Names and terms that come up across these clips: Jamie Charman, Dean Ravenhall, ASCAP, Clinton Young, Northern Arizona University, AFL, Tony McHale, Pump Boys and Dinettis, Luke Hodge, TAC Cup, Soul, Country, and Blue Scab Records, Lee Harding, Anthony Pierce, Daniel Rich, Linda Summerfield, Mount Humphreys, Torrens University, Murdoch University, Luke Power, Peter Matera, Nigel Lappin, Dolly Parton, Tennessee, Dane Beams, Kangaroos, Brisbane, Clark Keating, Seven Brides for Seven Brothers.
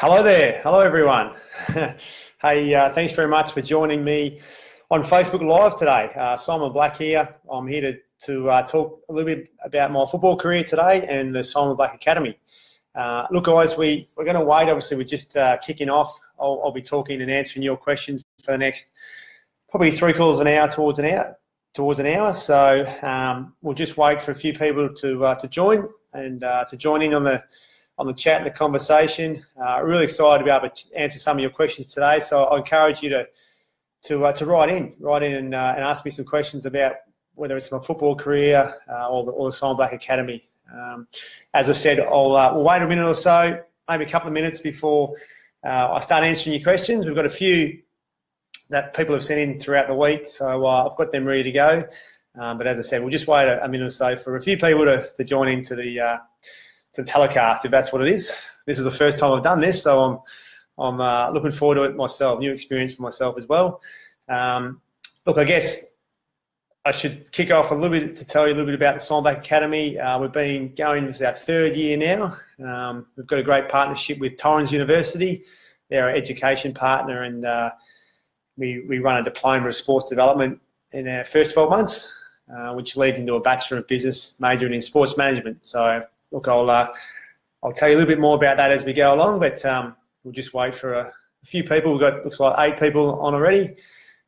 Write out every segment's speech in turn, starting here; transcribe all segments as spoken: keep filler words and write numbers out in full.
Hello there. Hello, everyone. Hey, uh, thanks very much for joining me on Facebook Live today. Uh, Simon Black here. I'm here to, to uh, talk a little bit about my football career today and the Simon Black Academy. Uh, look, guys, we, we're going to wait. Obviously, we're just uh, kicking off. I'll, I'll be talking and answering your questions for the next probably three quarters of an hour towards an hour. Towards an hour. So um, we'll just wait for a few people to, uh, to join and uh, to join in on the on the chat and the conversation. Uh, really excited to be able to answer some of your questions today. So I encourage you to to uh, to write in, write in and, uh, and ask me some questions about whether it's my football career uh, or, the, or the Simon Black Academy. Um, as I said, I'll uh, we'll wait a minute or so, maybe a couple of minutes before uh, I start answering your questions. We've got a few that people have sent in throughout the week, so uh, I've got them ready to go. Um, but as I said, we'll just wait a, a minute or so for a few people to, to join into the uh, to telecast, if that's what it is. This is the first time I've done this, so I'm I'm uh, looking forward to it myself. New experience for myself as well. Um, look, I guess I should kick off a little bit to tell you a little bit about the Simon Black Academy. Uh, we've been going, this is our third year now. Um, we've got a great partnership with Torrens University. They're our education partner, and uh, we, we run a diploma of sports development in our first twelve months, uh, which leads into a Bachelor of Business majoring in sports management. So look, I'll, uh, I'll tell you a little bit more about that as we go along, but um, we'll just wait for a, a few people. We've got, looks like eight people on already.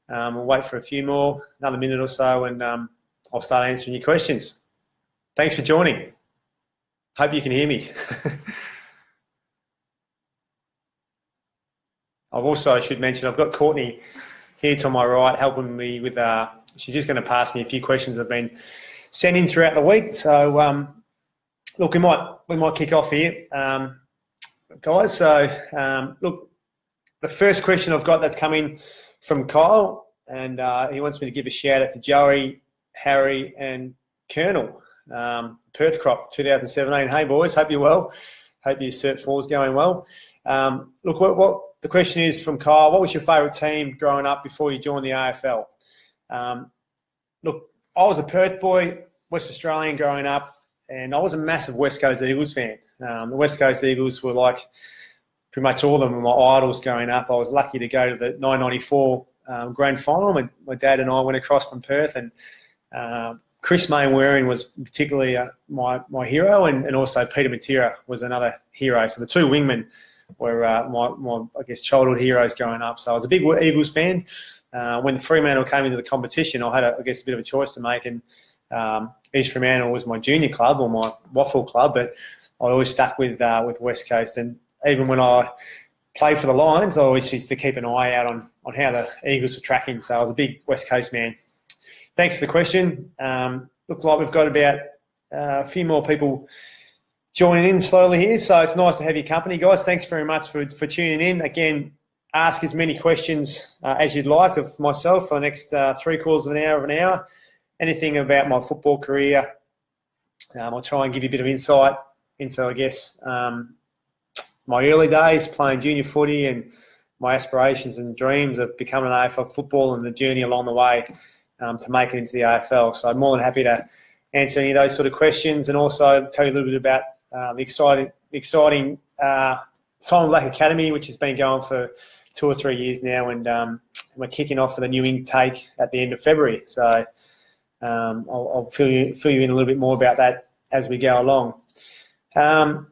Um, we'll wait for a few more, another minute or so, and um, I'll start answering your questions. Thanks for joining. Hope you can hear me. I've also, I should mention, I've got Courtney here to my right helping me with, uh, she's just going to pass me a few questions that have been sent in throughout the week. So, um, look, we might we might kick off here, um, guys. So, um, look, the first question I've got that's coming from Kyle, and uh, he wants me to give a shout out to Joey, Harry, and Colonel um, Perth Crop twenty seventeen. Hey, boys, hope you're well. Hope your Cert four's going well. Um, look, what, what the question is from Kyle: what was your favourite team growing up before you joined the A F L? Um, look, I was a Perth boy, West Australian growing up. And I was a massive West Coast Eagles fan. Um, the West Coast Eagles were like pretty much all of them were my idols growing up. I was lucky to go to the nineteen ninety-four um, grand final. My, my dad and I went across from Perth, and uh, Chris Mainwaring was particularly uh, my, my hero, and, and also Peter Matera was another hero. So the two wingmen were uh, my, my, I guess, childhood heroes growing up. So I was a big Eagles fan. Uh, when the Fremantle came into the competition, I had, a, I guess, a bit of a choice to make, and Um, East Fremantle was my junior club or my W A F L club, but I always stuck with uh, with West Coast. And even when I played for the Lions, I always used to keep an eye out on, on how the Eagles were tracking. So I was a big West Coast man. Thanks for the question. Um, looks like we've got about uh, a few more people joining in slowly here, so it's nice to have your company, guys. Thanks very much for, for tuning in. Again, ask as many questions uh, as you'd like of myself for the next uh, three quarters of an hour of an hour. Anything about my football career. Um, I'll try and give you a bit of insight into, I guess, um, my early days playing junior footy and my aspirations and dreams of becoming an A F L footballer and the journey along the way um, to make it into the A F L. So I'm more than happy to answer any of those sort of questions, and also tell you a little bit about uh, the exciting, exciting uh, Simon Black Academy, which has been going for two or three years now, and um, we're kicking off for the new intake at the end of February. So Um, I'll, I'll fill you fill you in a little bit more about that as we go along. Um,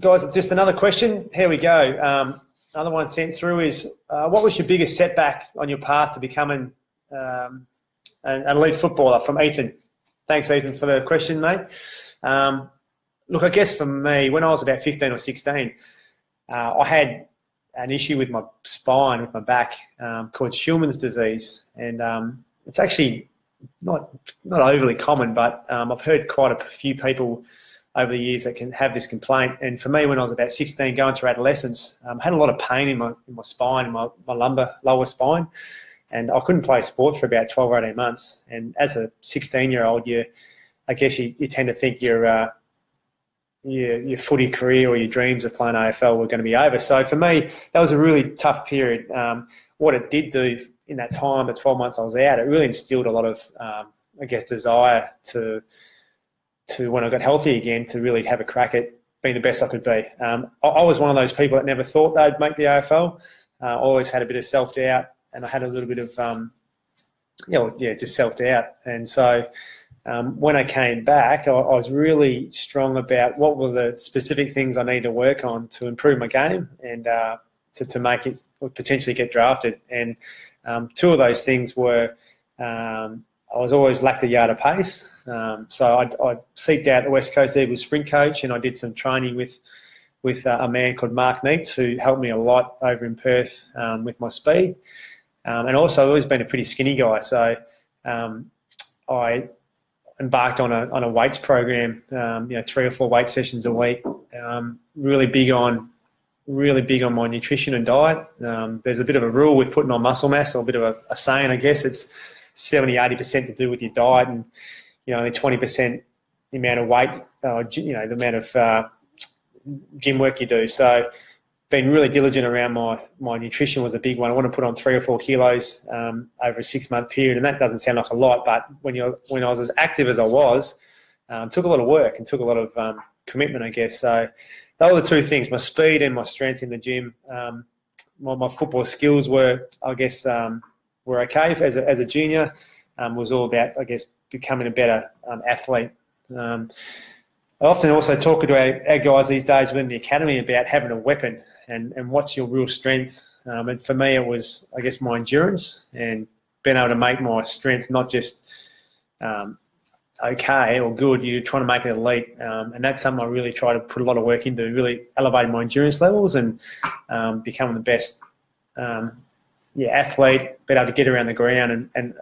guys, just another question. Here we go. Um, another one sent through is, uh, what was your biggest setback on your path to becoming um, an, an elite footballer? From Ethan. Thanks, Ethan, for the question, mate. Um, look, I guess for me, when I was about fifteen or sixteen, uh, I had an issue with my spine, with my back, um, called Scheuermann's disease. And um, it's actually Not not overly common, but um, I've heard quite a few people over the years that can have this complaint. And for me, when I was about sixteen, going through adolescence, um, I had a lot of pain in my in my spine, in my, my lumbar lower spine, and I couldn't play sport for about twelve or eighteen months. And as a sixteen-year-old, you, I guess you, you tend to think your uh, your your footy career or your dreams of playing A F L were going to be over. So for me, that was a really tough period. Um, what it did do in that time, the twelve months I was out, it really instilled a lot of, um, I guess, desire to, to when I got healthy again, to really have a crack at be the best I could be. Um, I, I was one of those people that never thought they'd make the A F L. Uh, I always had a bit of self-doubt, and I had a little bit of, um, you know, yeah, just self-doubt. And so um, when I came back, I, I was really strong about what were the specific things I needed to work on to improve my game and uh, to, to make it potentially get drafted. And um, two of those things were um, I was always lacked a yard of pace. Um, so I, I seeked out the West Coast Eagles sprint coach, and I did some training with with uh, a man called Mark Neitz, who helped me a lot over in Perth um, with my speed. Um, and also I've always been a pretty skinny guy, so um, I embarked on a, on a weights program, um, you know, three or four weight sessions a week, um, really big on really big on my nutrition and diet. Um, there's a bit of a rule with putting on muscle mass, or a bit of a, a saying, I guess. It's seventy, eighty percent to do with your diet, and, you know, only twenty percent the amount of weight, uh, you know, the amount of uh, gym work you do. So being really diligent around my, my nutrition was a big one. I want to put on three or four kilos um, over a six-month period, and that doesn't sound like a lot, but when you when I was as active as I was, um, took a lot of work and took a lot of um, commitment, I guess. So those were the two things, my speed and my strength in the gym. Um, my, my football skills were, I guess, um, were okay as a, as a junior. Um, was all about, I guess, becoming a better um, athlete. Um, I often also talk to our, our guys these days within the academy about having a weapon and, and what's your real strength. Um, and for me, it was, I guess, my endurance and being able to make my strength not just um, okay or good, you're trying to make it elite. Um, and that's something I really try to put a lot of work into, really elevating my endurance levels and um, becoming the best um, yeah, athlete, being able to get around the ground and, and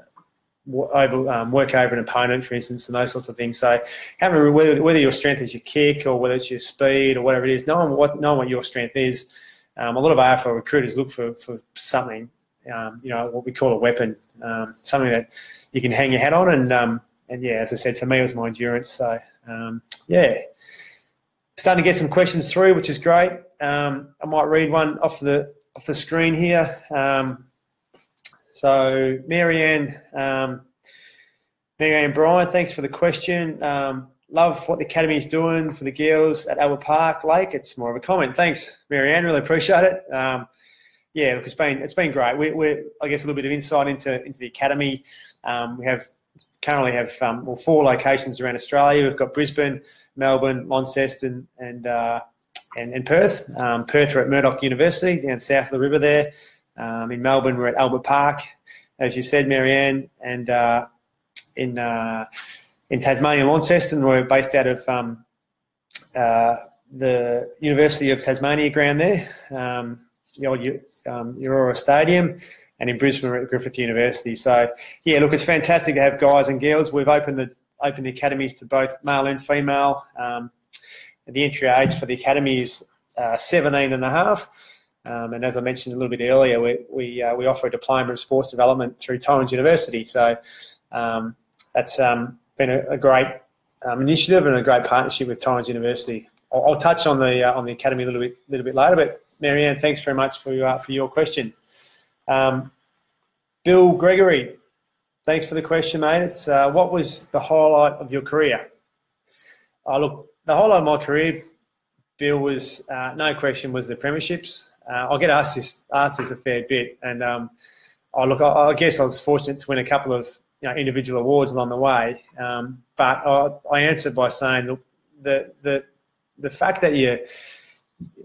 Over, um, work over an opponent, for instance, and those sorts of things. So, however, whether, whether your strength is your kick or whether it's your speed or whatever it is, knowing what knowing what your strength is. Um, a lot of A F L recruiters look for for something, um, you know, what we call a weapon, um, something that you can hang your hat on. And um, and yeah, as I said, for me it was my endurance. So um, yeah, starting to get some questions through, which is great. Um, I might read one off the off the screen here. Um, So Marianne, um, Marianne Bryan, thanks for the question. Um, love what the academy is doing for the girls at Albert Park Lake. It's more of a comment. Thanks, Marianne. Really appreciate it. Um, yeah, look, it's been it's been great. We, we're I guess a little bit of insight into into the academy. Um, we have currently have um, well four locations around Australia. We've got Brisbane, Melbourne, Launceston, and uh, and, and Perth. Um, Perth are at Murdoch University down south of the river there. Um, in Melbourne, we're at Albert Park, as you said, Marianne, and uh, in uh, in Tasmania, Launceston, we're based out of um, uh, the University of Tasmania ground there, um, the old um, Aurora Stadium, and in Brisbane, we're at Griffith University. So, yeah, look, it's fantastic to have guys and girls. We've opened the opened the academies to both male and female. Um, the entry age for the academy is uh, seventeen and a half. Um, and as I mentioned a little bit earlier, we we, uh, we offer a diploma in sports development through Torrens University. So um, that's um, been a, a great um, initiative and a great partnership with Torrens University. I'll, I'll touch on the uh, on the academy a little bit little bit later. But Marianne, thanks very much for uh, for your question. Um, Bill Gregory, thanks for the question, mate. It's uh, what was the highlight of your career? Oh, look, the highlight of my career, Bill, was uh, no question was the premierships. Uh, I get asked this, asked this a fair bit, and um, I look. I, I guess I was fortunate to win a couple of you know, individual awards along the way, um, but I, I answered by saying the, the the the fact that you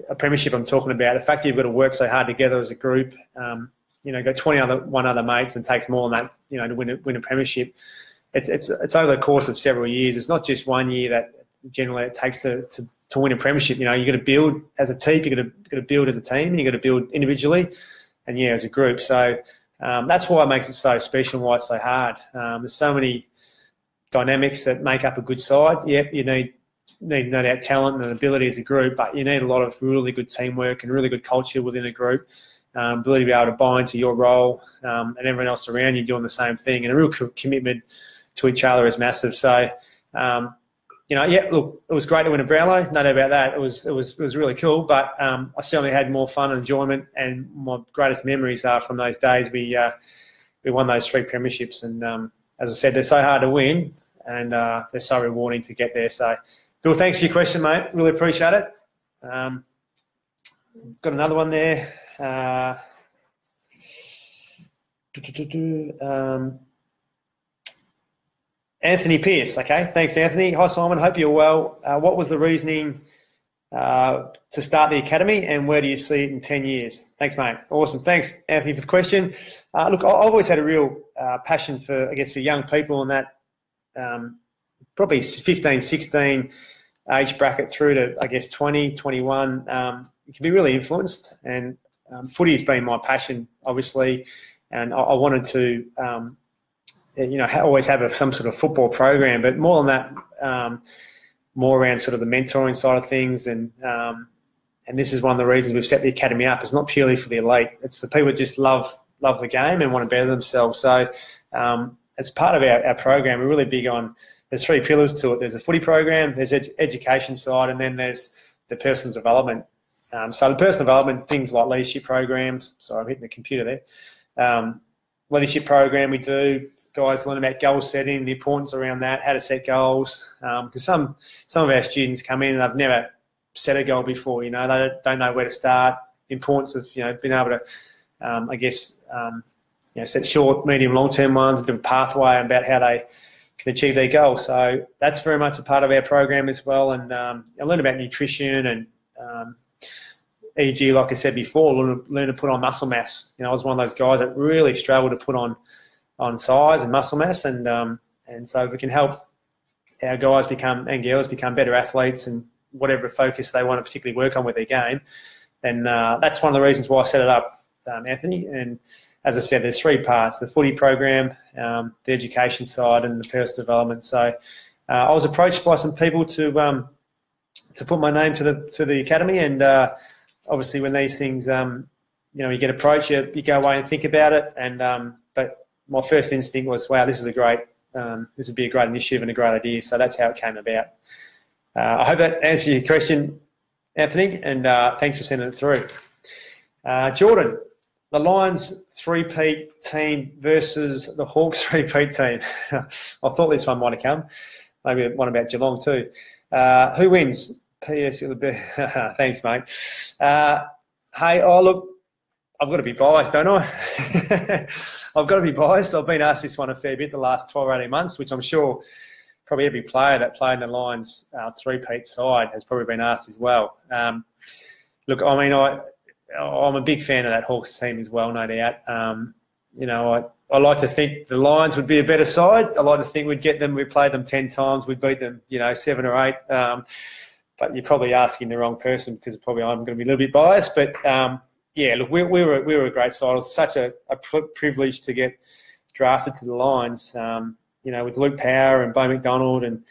a premiership I'm talking about, the fact that you've got to work so hard together as a group, um, you know, got twenty other one other mates, and takes more than that, you know, to win a, win a premiership. It's it's it's over the course of several years. It's not just one year that generally it takes to to. to win a premiership. You know, you're going to build as a team, you're going to, to build as a team, and you're going to build individually and, yeah, as a group. So um, that's why it makes it so special and why it's so hard. Um, there's so many dynamics that make up a good side. Yep, you need, need no doubt talent and ability as a group, but you need a lot of really good teamwork and really good culture within a group, um, ability to be able to buy into your role um, and everyone else around you doing the same thing, and a real commitment to each other is massive. So, um, you know, yeah, look, it was great to win a Brownlow, no doubt about that. It was, it was, it was really cool, but um, I certainly had more fun and enjoyment, and my greatest memories are from those days. We uh, we won those three premierships, and um, as I said, they're so hard to win, and uh, they're so rewarding to get there. So Bill, thanks for your question, mate. Really appreciate it. Um, got another one there. Uh, do, do, do, do, um, Anthony Pierce, okay. Thanks, Anthony. Hi, Simon. Hope you're well. Uh, what was the reasoning uh, to start the academy, and where do you see it in ten years? Thanks, mate. Awesome. Thanks, Anthony, for the question. Uh, look, I've always had a real uh, passion for, I guess, for young people, and that um, probably fifteen, sixteen age bracket through to, I guess, twenty, twenty-one. Um, it can be really influenced, and um, footy has been my passion, obviously, and I, I wanted to um, – you know, always have a, some sort of football program, but more on that, um, more around sort of the mentoring side of things. And um, and this is one of the reasons we've set the academy up. It's not purely for the elite. It's for people who just love love the game and want to better themselves. So um, as part of our, our program, we're really big on, there's three pillars to it. There's a footy program, there's ed education side, and then there's the personal development. Um, so the personal development, things like leadership programs. Sorry, I'm hitting the computer there. Um, leadership program we do. Guys learn about goal setting, the importance around that, how to set goals. Because um, some some of our students come in and they've never set a goal before. You know, they don't, don't know where to start. The importance of, you know, being able to, um, I guess, um, you know, set short, medium, long-term ones, a bit of a pathway about how they can achieve their goal. So that's very much a part of our program as well. And um, I learn about nutrition and, um, for example, like I said before, learn, learn to put on muscle mass. You know, I was one of those guys that really struggled to put on on size and muscle mass, and um, and so if we can help our guys become and girls become better athletes and whatever focus they want to particularly work on with their game, then uh, that's one of the reasons why I set it up, um, Anthony. And as I said, there's three parts: the footy program, um, the education side, and the personal development. So uh, I was approached by some people to um, to put my name to the to the academy, and uh, obviously when these things, um, you know, you get approached, you, you go away and think about it, and um, but my first instinct was, wow, this is a great, um, this would be a great initiative and a great idea. So that's how it came about. Uh, I hope that answers your question, Anthony, and uh, thanks for sending it through. Uh, Jordan, the Lions three-peat team versus the Hawks three-peat team. I thought this one might have come. Maybe one about Geelong too. Uh, who wins? P S It'll be thanks, mate. Uh, hey, oh, look, I've got to be biased, don't I? I've got to be biased. I've been asked this one a fair bit the last twelve or eighteen months, which I'm sure probably every player that played in the Lions uh, three-peat side has probably been asked as well. Um, look, I mean, I, I'm a big fan of that Hawks team as well, no doubt. Um, you know, I, I like to think the Lions would be a better side. I like to think we'd get them, we played them ten times, we'd beat them, you know, seven or eight. Um, but you're probably asking the wrong person because probably I'm going to be a little bit biased, but... Um, yeah, look, we, we were we were a great side. It was such a, a privilege to get drafted to the Lions. Um, you know, with Luke Power and Bo McDonald, and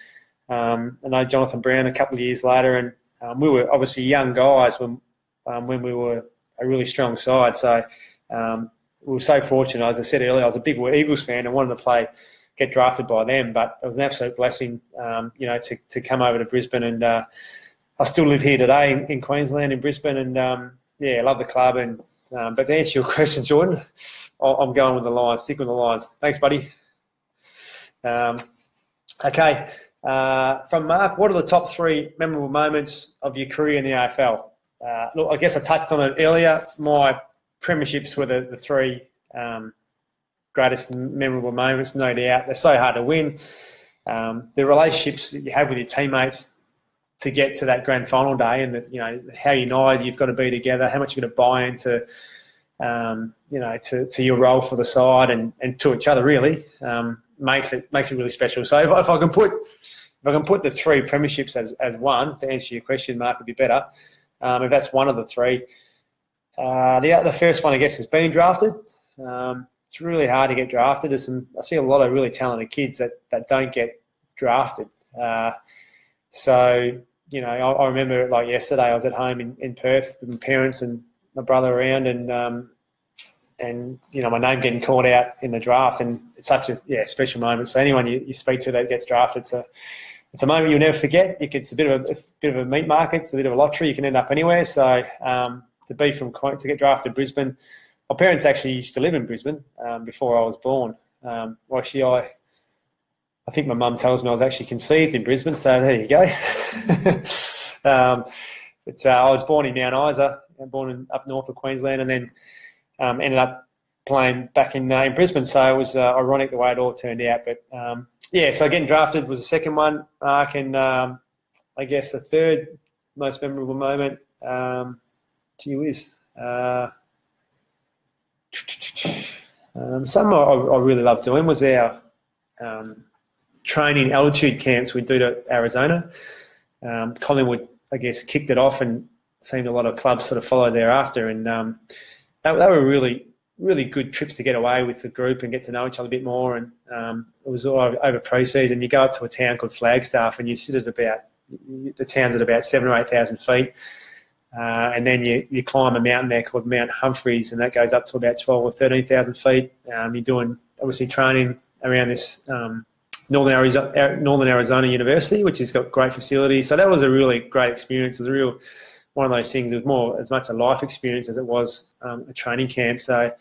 um, I know Jonathan Brown a couple of years later, and um, we were obviously young guys when um, when we were a really strong side. So um, we were so fortunate. As I said earlier, I was a big Eagles fan and wanted to play, get drafted by them. But it was an absolute blessing, um, you know, to to come over to Brisbane, and uh, I still live here today in, in Queensland, in Brisbane, and. Um, Yeah, I love the club. And um, but to answer your question, Jordan, I'm going with the Lions. Stick with the Lions. Thanks, buddy. Um, okay. Uh, from Mark, what are the top three memorable moments of your career in the A F L? Uh, look, I guess I touched on it earlier. My premierships were the, the three um, greatest memorable moments, no doubt. They're so hard to win. Um, the relationships that you have with your teammates to get to that grand final day, and that, you know, how united you've got to be together, how much you're going to buy into, um, you know, to, to your role for the side and, and to each other, really, um, makes it makes it really special. So if, if I can put if I can put the three premierships as, as one to answer your question, Mark, would be better. Um, if that's one of the three, uh, the the first one, I guess, is being drafted. Um, it's really hard to get drafted. There's some I see a lot of really talented kids that that don't get drafted. Uh, so you know, I, I remember it like yesterday. I was at home in, in Perth with my parents and my brother around, and um, and you know, my name getting called out in the draft, and it's such a yeah special moment. So anyone you, you speak to that gets drafted, it's a it's a moment you'll never forget. It gets a bit of a, a bit of a meat market, it's a bit of a lottery. You can end up anywhere. So um, to be from to get drafted to Brisbane, my parents actually used to live in Brisbane um, before I was born. Um, well, actually, I I think my mum tells me I was actually conceived in Brisbane, so there you go. um, but, uh, I was born in Mount Isa, born in, up north of Queensland, and then um, ended up playing back in, uh, in Brisbane, so it was uh, ironic the way it all turned out. But, um, yeah, so getting drafted was the second one, Mark, and um, I guess the third most memorable moment um, to you is uh, um, something I, I really loved doing was our um, training altitude camps we do to Arizona. Um, Collingwood, I guess, kicked it off, and seemed a lot of clubs sort of followed thereafter, and um, they, they were really – really good trips to get away with the group and get to know each other a bit more. And um, it was all over pre-season. You go up to a town called Flagstaff and you sit at about, the town's at about seven or eight thousand feet. Uh, and then you, you climb a mountain there called Mount Humphreys, and that goes up to about twelve or thirteen thousand feet. Um, you're doing, obviously, training around this um, Northern Arizona, Northern Arizona University, which has got great facilities. So that was a really great experience. It was a real... one of those things. It was more as much a life experience as it was um, a training camp. So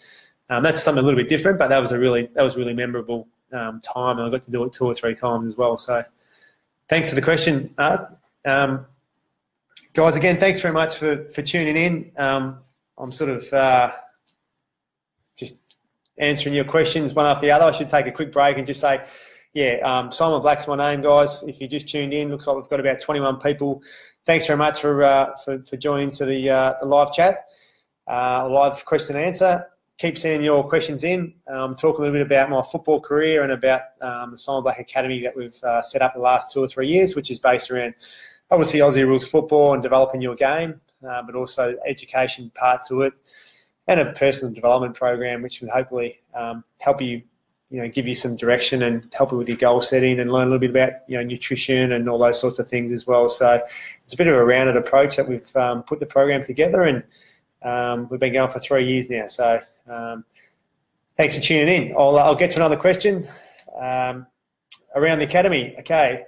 um, that's something a little bit different, but that was a really that was a really memorable um, time, and I got to do it two or three times as well. So thanks for the question, Art. Um, guys, again, thanks very much for, for tuning in. Um, I'm sort of uh, just answering your questions one after the other. I should take a quick break and just say, yeah, um, Simon Black's my name, guys. If you just tuned in, looks like we've got about twenty-one people. Thanks very much for uh, for, for joining to the, uh, the live chat, uh, live question and answer. Keep sending your questions in. Um, talk a little bit about my football career and about um, the Simon Black Academy that we've uh, set up the last two or three years, which is based around obviously Aussie rules football and developing your game, uh, but also education part to it, and a personal development program which will hopefully um, help you, you know, give you some direction and help you with your goal setting, and learn a little bit about, you know, nutrition and all those sorts of things as well. So it's a bit of a rounded approach that we've um, put the program together, and um, we've been going for three years now. So um, thanks for tuning in. I'll, I'll get to another question um, around the academy. Okay,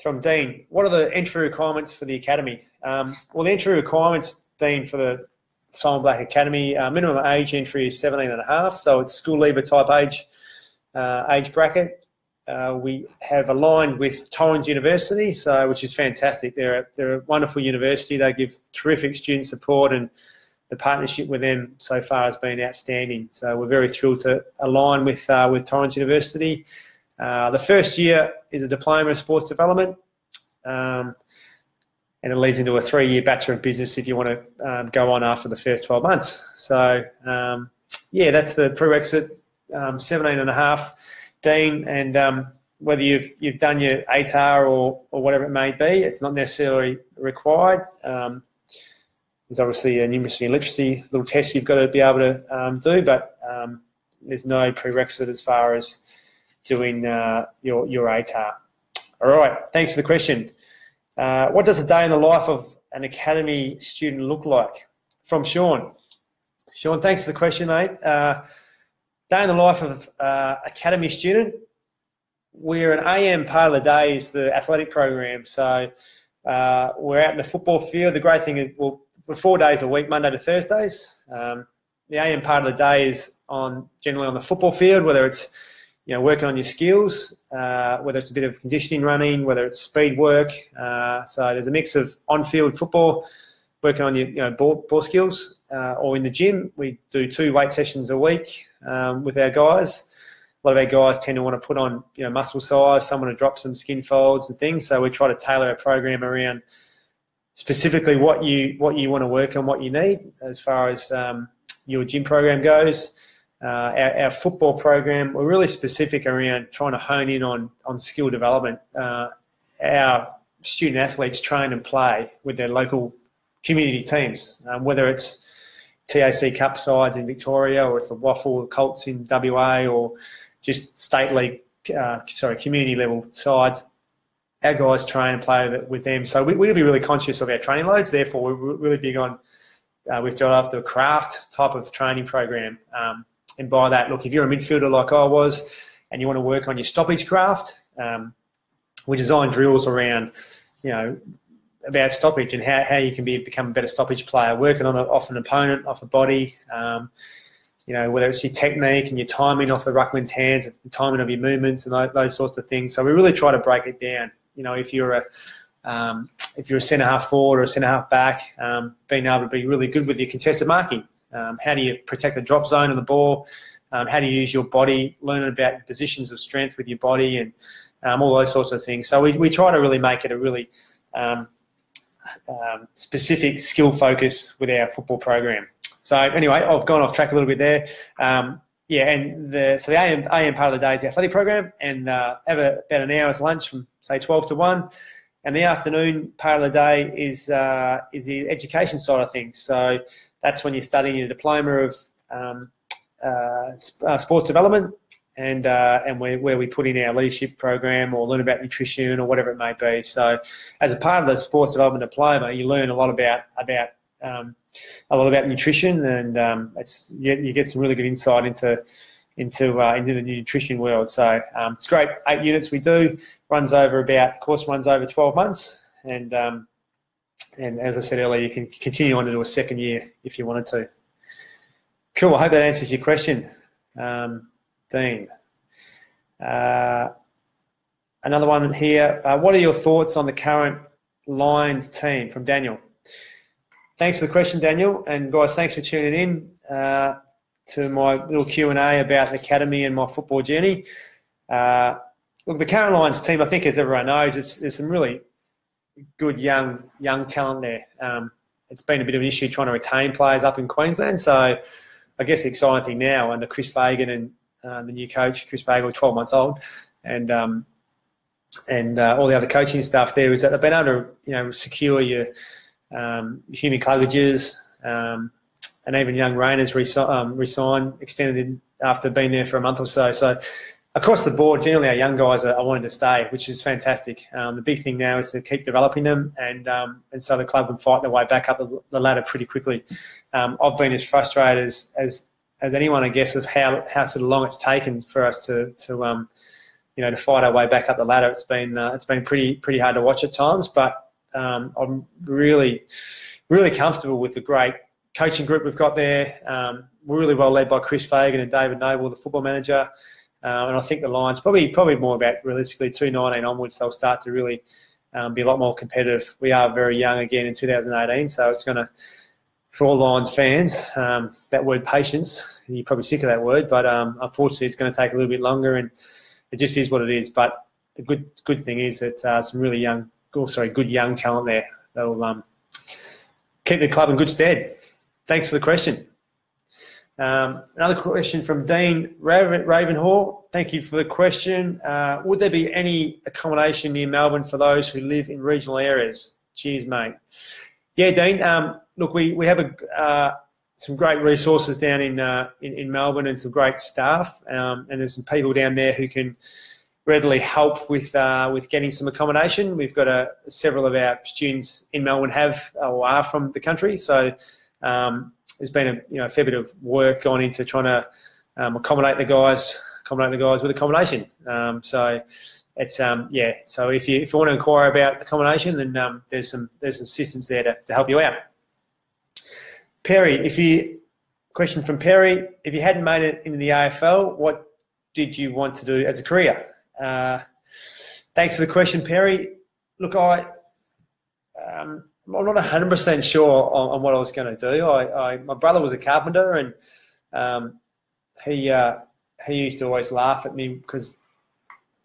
from Dean. What are the entry requirements for the academy? Um, well, the entry requirements, Dean, for the Simon Black Academy, uh, minimum age entry is seventeen and a half, so it's school leaver type age. Uh, age bracket. Uh, we have aligned with Torrens University, so which is fantastic. They're a, they're a wonderful university. They give terrific student support, and the partnership with them so far has been outstanding. So we're very thrilled to align with uh, with Torrens University. Uh, the first year is a diploma in sports development, um, and it leads into a three-year Bachelor of Business if you want to um, go on after the first twelve months. So um, yeah, that's the prerequisite. Um, seventeen and a half, Dean, and um, whether you've you've done your A T A R or or whatever it may be, it's not necessarily required. Um, there's obviously an numeracy and literacy little test you've got to be able to um, do, but um, there's no prerequisite as far as doing uh, your your A T A R. All right, thanks for the question. Uh, what does a day in the life of an academy student look like? From Sean. Sean, thanks for the question, mate. Uh, Day in the life of uh, academy student, we're an A M part of the day is the athletic program. So uh, we're out in the football field. The great thing is, well, we're four days a week, Monday to Thursdays. Um, the A M part of the day is on generally on the football field, whether it's, you know, working on your skills, uh, whether it's a bit of conditioning running, whether it's speed work. Uh, so there's a mix of on-field football, working on your, you know, ball, ball skills, uh, or in the gym. We do two weight sessions a week um, with our guys. A lot of our guys tend to want to put on, you know, muscle size, someone to drop some skin folds and things. So we try to tailor our program around specifically what you what you want to work on, what you need as far as um, your gym program goes. Uh, our, our football program, we're really specific around trying to hone in on, on skill development. Uh, our student athletes train and play with their local community teams, um, whether it's T A C Cup sides in Victoria, or it's the W A F L Colts in W A, or just state league, uh, sorry, community level sides. Our guys train and play with them. So we, we'll be really conscious of our training loads. Therefore, we're really big on, uh, we've developed up the craft type of training program. Um, and by that, look, if you're a midfielder like I was and you want to work on your stoppage craft, um, we design drills around, you know, about stoppage and how, how you can be become a better stoppage player, working on a, off an opponent, off a body, um, you know, whether it's your technique and your timing off the ruckman's hands, the timing of your movements and those, those sorts of things. So we really try to break it down. You know, if you're a um, if you're a centre half forward or a centre half back, um, being able to be really good with your contested marking. Um, how do you protect the drop zone of the ball? Um, how do you use your body? Learning about positions of strength with your body and um, all those sorts of things. So we, we try to really make it a really um, um, specific skill focus with our football program. So anyway, I've gone off track a little bit there. Um, yeah, and the, so the A M, A M part of the day is the athletic program, and uh, have a, about an hour's lunch from, say, twelve to one. And the afternoon part of the day is, uh, is the education side of things. So that's when you're studying your diploma of um, uh, uh, sports development, and uh, and where, where we put in our leadership program or learn about nutrition or whatever it may be. So as a part of the sports development diploma, you learn a lot about about um, a lot about nutrition, and um, it's you, you get some really good insight into into uh, into the nutrition world. So um, it's great. Eight units we do runs over about the course runs over twelve months, and um, and as I said earlier, you can continue on into a second year if you wanted to. Cool. I hope that answers your question, um, Dean. Uh, another one here. Uh, what are your thoughts on the current Lions team? From Daniel. Thanks for the question, Daniel. And guys, thanks for tuning in uh, to my little Q and A about the academy and my football journey. Uh, look, the current Lions team, I think, as everyone knows, it's, there's some really good young young talent there. Um, it's been a bit of an issue trying to retain players up in Queensland. So I guess the exciting thing now under Chris Fagan and uh, the new coach, Chris Fagan, twelve months old, and um, and uh, all the other coaching staff there, is that they've been able to you know secure your um, human cuggages, um and even young Rainers resi um, resigned, extended in after being there for a month or so. So across the board, generally our young guys are, are wanting to stay, which is fantastic. Um, the big thing now is to keep developing them, and um, and so the club can fight their way back up the, the ladder pretty quickly. Um, I've been as frustrated as as, as anyone, I guess, of how, how sort of long it's taken for us to to um, you know to fight our way back up the ladder. It's been uh, it's been pretty pretty hard to watch at times, but um, I'm really really comfortable with the great coaching group we've got there. Um, we're really well led by Chris Fagan and David Noble, the football manager. Uh, and I think the Lions, probably probably more about realistically two nineteen onwards, they'll start to really um, be a lot more competitive. We are very young again in two thousand eighteen, so it's going to, for all Lions fans, um, that word patience, you're probably sick of that word, but um, unfortunately it's going to take a little bit longer, and it just is what it is. But the good good thing is that uh, some really young, oh, sorry, good young talent there that will um, keep the club in good stead. Thanks for the question. Um, another question from Dean Ravenhall. Thank you for the question. Uh, would there be any accommodation near Melbourne for those who live in regional areas? Cheers, mate. Yeah, Dean. Um, look, we we have a, uh, some great resources down in, uh, in in Melbourne, and some great staff. Um, and there's some people down there who can readily help with uh, with getting some accommodation. We've got a, several of our students in Melbourne have or are from the country, so. Um, There's been a you know a fair bit of work gone into trying to um, accommodate the guys, accommodate the guys with accommodation. Um, so it's um, yeah. So if you if you want to inquire about accommodation, then um, there's some there's some assistance there to, to help you out. Perry, if you question from Perry, if you hadn't made it into the A F L, what did you want to do as a career? Uh, thanks for the question, Perry. Look, I. Um, I'm not one hundred percent sure on, on what I was going to do. I, I, my brother was a carpenter, and um, he uh, he used to always laugh at me because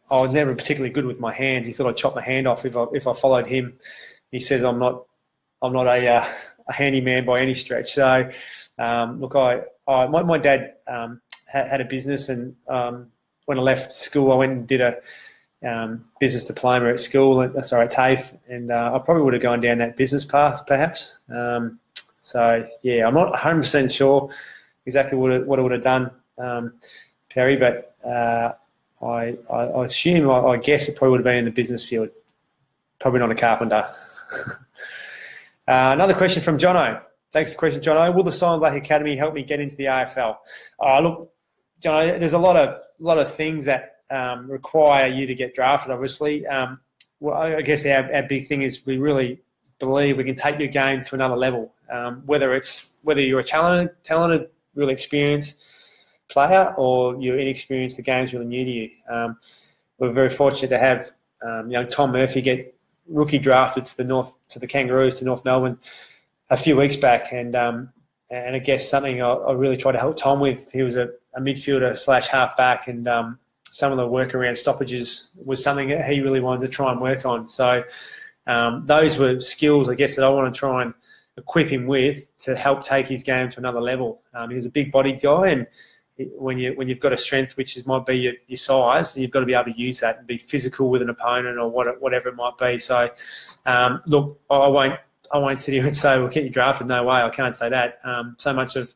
I was never particularly good with my hands. He thought I'd chop my hand off if I if I followed him. He says I'm not I'm not a uh, a handyman by any stretch. So um, look, I, I my, my dad um, had, had a business, and um, when I left school, I went and did a Um, business diploma at school, at, sorry, at TAFE, and uh, I probably would have gone down that business path perhaps. Um, so, yeah, I'm not one hundred percent sure exactly what, it, what I would have done, um, Perry, but uh, I, I, I assume, I, I guess it probably would have been in the business field, probably not a carpenter. uh, another question from Jono. Thanks for the question, Jono. Will the Simon Black Academy help me get into the A F L? Uh, look, Jono, there's a lot of, lot of things that Um, require you to get drafted, obviously. Um, well, I guess our, our big thing is we really believe we can take your game to another level, um, whether it's whether you're a talented, talented, really experienced, player or you're inexperienced, the game's really new to you. Um, we're very fortunate to have um, you know, Tom Murphy get rookie drafted to the North, to the Kangaroos, to North Melbourne a few weeks back, and um, and I guess something I, I really tried to help Tom with. He was a, a midfielder slash halfback, and um, some of the work around stoppages was something that he really wanted to try and work on. So um, those were skills, I guess, that I want to try and equip him with to help take his game to another level. Um, he was a big-bodied guy, and when you when you've got a strength, which is might be your, your size, you've got to be able to use that and be physical with an opponent or what, whatever it might be. So um, look, I won't I won't sit here and say we'll get you drafted. No way, I can't say that. Um, so much of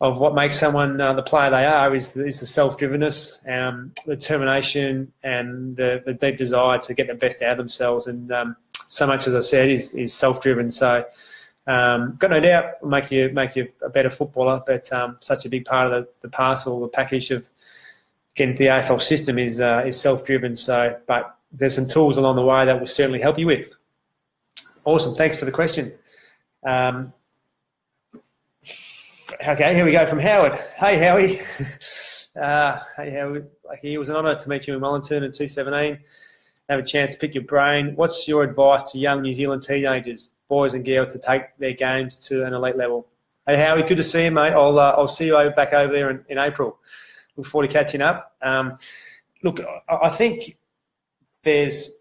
of what makes someone uh, the player they are is, is the self-drivenness, um, the determination, and the, the deep desire to get the best out of themselves. And um, so much, as I said, is, is self-driven. So um, got no doubt it'll make you make you a better footballer, but um, such a big part of the, the parcel, the package of getting to the A F L system is uh, is self-driven. So, but there's some tools along the way that will certainly help you with. Awesome, thanks for the question. Um, Okay, here we go from Howard. Hey, Howie. Uh, hey, Howie. It was an honour to meet you in Wellington in two seventeen. Have a chance to pick your brain. What's your advice to young New Zealand teenagers, boys and girls, to take their games to an elite level? Hey, Howie, good to see you, mate. I'll, uh, I'll see you back over there in, in April. Look forward to catching up. Um, look, I, I think there's,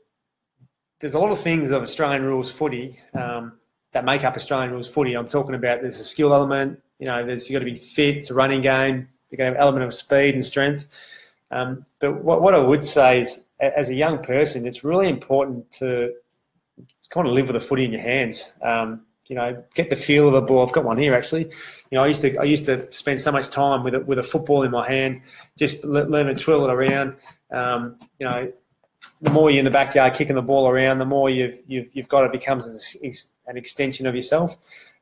there's a lot of things of Australian rules footy um, that make up Australian rules footy. I'm talking about there's a skill element. You know, there's, you've got to be fit. It's a running game. You've got to have an element of speed and strength. Um, but what, what I would say is, as a young person, it's really important to kind of live with the footy in your hands. Um, you know, get the feel of a ball. I've got one here actually. You know, I used to I used to spend so much time with a, with a football in my hand, just learn to twirl it around. Um, you know, the more you're in the backyard kicking the ball around, the more you've you've you've got it becomes an extension of yourself.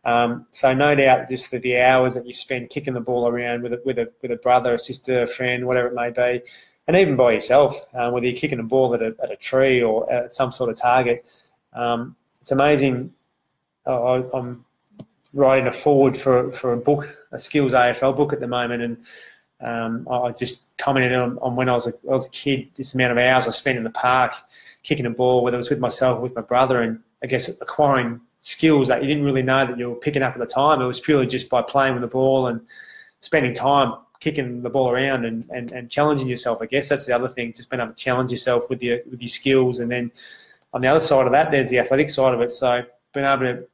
Um, so no doubt, just the, the hours that you spend kicking the ball around with a, with a with a brother, a sister, a friend, whatever it may be, and even by yourself, uh, whether you're kicking a ball at a, at a tree or at some sort of target, um, it's amazing. I, I'm writing a forward for for a book, a skills A F L book at the moment, and um, I just commented on, on when I was a, I was a kid, this amount of hours I spent in the park kicking a ball, whether it was with myself or with my brother, and I guess acquiring skills that you didn't really know that you were picking up at the time. It was purely just by playing with the ball and spending time kicking the ball around and, and, and challenging yourself. I guess that's the other thing, just being able to challenge yourself with your with your skills. And then on the other side of that, there's the athletic side of it. So being able to,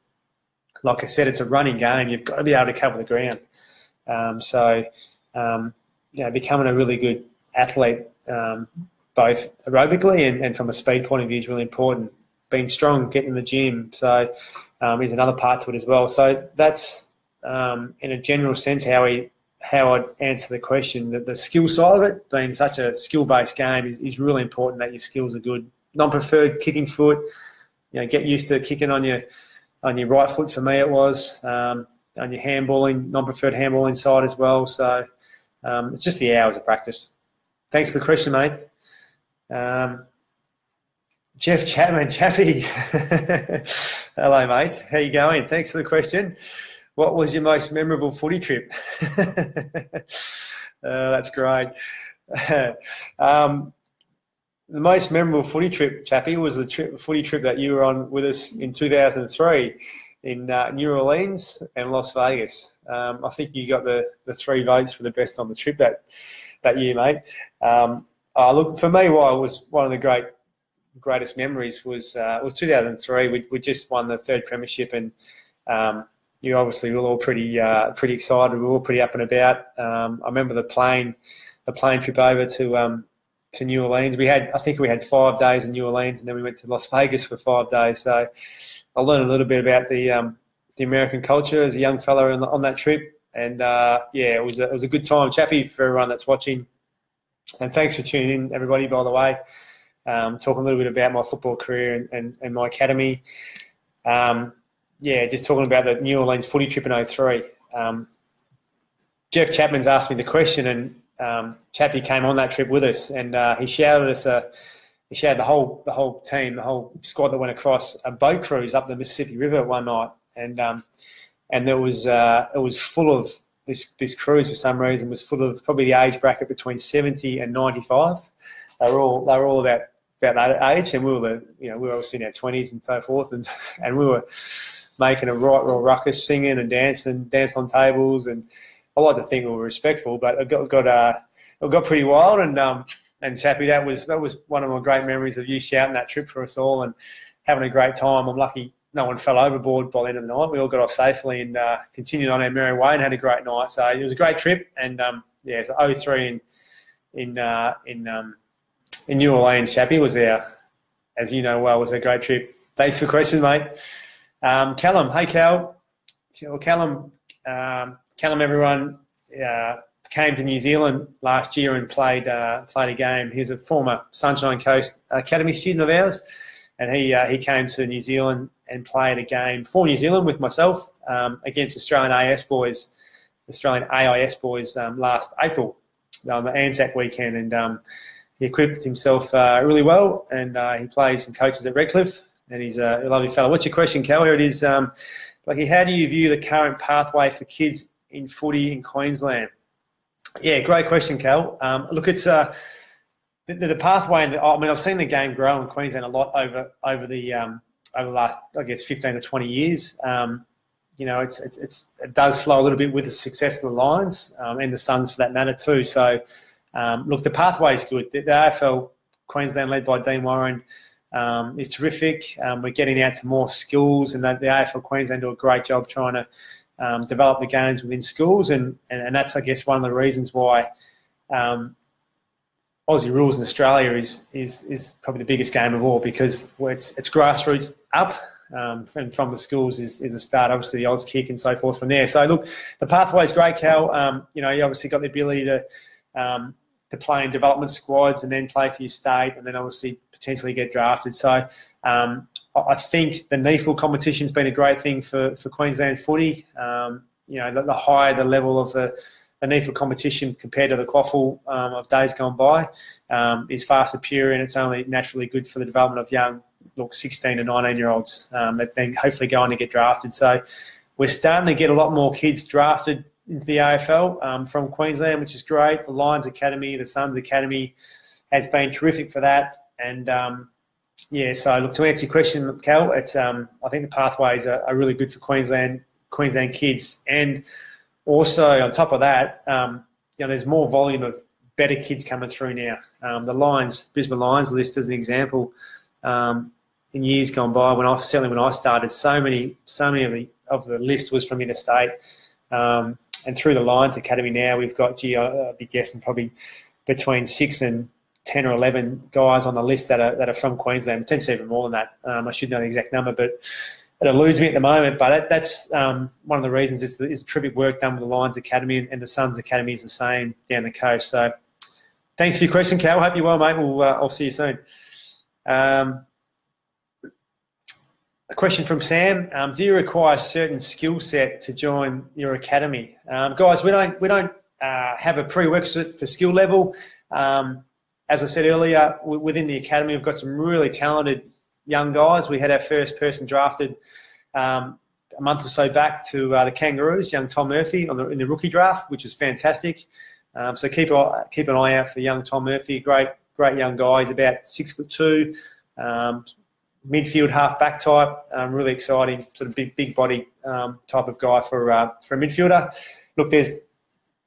like I said, it's a running game. You've got to be able to cover the ground. Um, so, um, you know, becoming a really good athlete, um, both aerobically and, and from a speed point of view, is really important. Being strong, getting in the gym, so um, is another part to it as well. So that's, um, in a general sense, how we, how I'd answer the question. That the skill side of it, being such a skill-based game, is, is really important that your skills are good. Non-preferred kicking foot, you know, get used to kicking on your on your right foot. For me, it was um, on your handballing, non-preferred handballing side as well. So um, it's just the hours of practice. Thanks for the question, mate. Um, Jeff Chapman, Chappy. Hello, mate. How you going? Thanks for the question. What was your most memorable footy trip? uh, that's great. um, the most memorable footy trip, Chappy, was the trip, footy trip that you were on with us in two thousand three in uh, New Orleans and Las Vegas. Um, I think you got the, the three votes for the best on the trip that, that year, mate. Um, uh, look, for me, well, it was one of the great greatest memories was uh, was two thousand three. We we just won the third premiership, and um, you obviously we were all pretty uh, pretty excited. We were all pretty up and about. Um, I remember the plane the plane trip over to um, to New Orleans. We had I think we had five days in New Orleans, and then we went to Las Vegas for five days. So I learned a little bit about the um, the American culture as a young fellow on, on that trip, and uh, yeah, it was a, it was a good time, Chappy, for everyone that's watching, and thanks for tuning in, everybody. By the way. Um, talking a little bit about my football career and, and, and my academy. Um, yeah, just talking about the New Orleans footy trip in oh three. Um, Jeff Chapman's asked me the question, and um, Chappy came on that trip with us, and uh, he shouted us a, he shouted the whole the whole team, the whole squad that went across a boat cruise up the Mississippi River one night, and um, and there was uh, it was full of this this cruise for some reason was full of probably the age bracket between seventy and ninety-five. They were all they were all about about that age, and we were the, you know we were obviously in our twenties and so forth, and and we were making a right real ruckus, singing and dancing, dance on tables, and I like to think we were respectful, but it got got uh it got pretty wild and um and chappy. That was that was one of my great memories of you shouting that trip for us all and having a great time. I'm lucky no one fell overboard by the end of the night. We all got off safely and uh, continued on our merry way and had a great night. So it was a great trip. And, um, yeah, so oh three in in uh, in, um, in New Orleans, Chappie, was our, as you know well, was a great trip. Thanks for the question, mate. Um, Callum, hey, Cal. Callum, um, Callum everyone, uh, came to New Zealand last year and played, uh, played a game. He's a former Sunshine Coast Academy student of ours, and he, uh, he came to New Zealand and played a game for New Zealand with myself um, against Australian AIS boys, Australian AIS boys um, last April on the Anzac weekend, and um, he equipped himself uh, really well, and uh, he plays and coaches at Redcliffe, and he's a lovely fellow. What's your question, Cal? Here it is. Um, Blakey, how do you view the current pathway for kids in footy in Queensland? Yeah, great question, Cal. Um, look, it's uh, the, the pathway. The, I mean, I've seen the game grow in Queensland a lot over over the. Um, over the last, I guess, fifteen to twenty years. Um, you know, it's, it's, it's, it does flow a little bit with the success of the Lions um, and the Suns for that matter too. So, um, look, the pathway is good. The, the A F L Queensland, led by Dean Warren, um, is terrific. Um, we're getting out to more schools, and the, the A F L Queensland do a great job trying to um, develop the games within schools, and, and, and that's, I guess, one of the reasons why um, Aussie Rules in Australia is, is, is probably the biggest game of all, because it's, it's grassroots up um, and from the schools is, is a start, obviously the Oz kick and so forth from there. So look, the pathway is great, Cal. Um, you know, you obviously got the ability to um, to play in development squads and then play for your state and then obviously potentially get drafted. So um, I think the NEAFL competition's been a great thing for, for Queensland footy. Um, you know, the, the higher the level of the The need for competition compared to the quaffle um, of days gone by um, is far superior, and it's only naturally good for the development of young, look, sixteen to nineteen-year-olds um, that then hopefully go on to get drafted. So we're starting to get a lot more kids drafted into the A F L um, from Queensland, which is great. The Lions Academy, the Suns Academy has been terrific for that. And, um, yeah, so look, to answer your question, Cal, it's, um, I think the pathways are, are really good for Queensland, Queensland kids. And also, on top of that, um, you know, there's more volume of better kids coming through now. Um, the Lions, Brisbane Lions list, as an example, um, in years gone by, when I certainly when I started, so many, so many of the of the list was from interstate. Um, and through the Lions Academy now, we've got, gee, I'd be guessing probably between six and ten or eleven guys on the list that are that are from Queensland, potentially even more than that. Um, I should know the exact number, but it eludes me at the moment, but that, that's um, one of the reasons is, is terrific work done with the Lions Academy, and, and the Suns Academy is the same down the coast. So thanks for your question, Cal. Hope you're well, mate. We'll, uh, I'll see you soon. Um, a question from Sam. Um, do you require a certain skill set to join your academy? Um, guys, we don't, we don't uh, have a prerequisite for skill level. Um, as I said earlier, w within the academy, we've got some really talented young guys. We had our first person drafted um, a month or so back to uh, the Kangaroos, young Tom Murphy, on the, in the rookie draft, which is fantastic. Um, so keep a, keep an eye out for young Tom Murphy. Great, great young guy. He's about six foot two, um, midfield half-back type. Um, really exciting, sort of big, big body um, type of guy for uh, for a midfielder. Look, there's,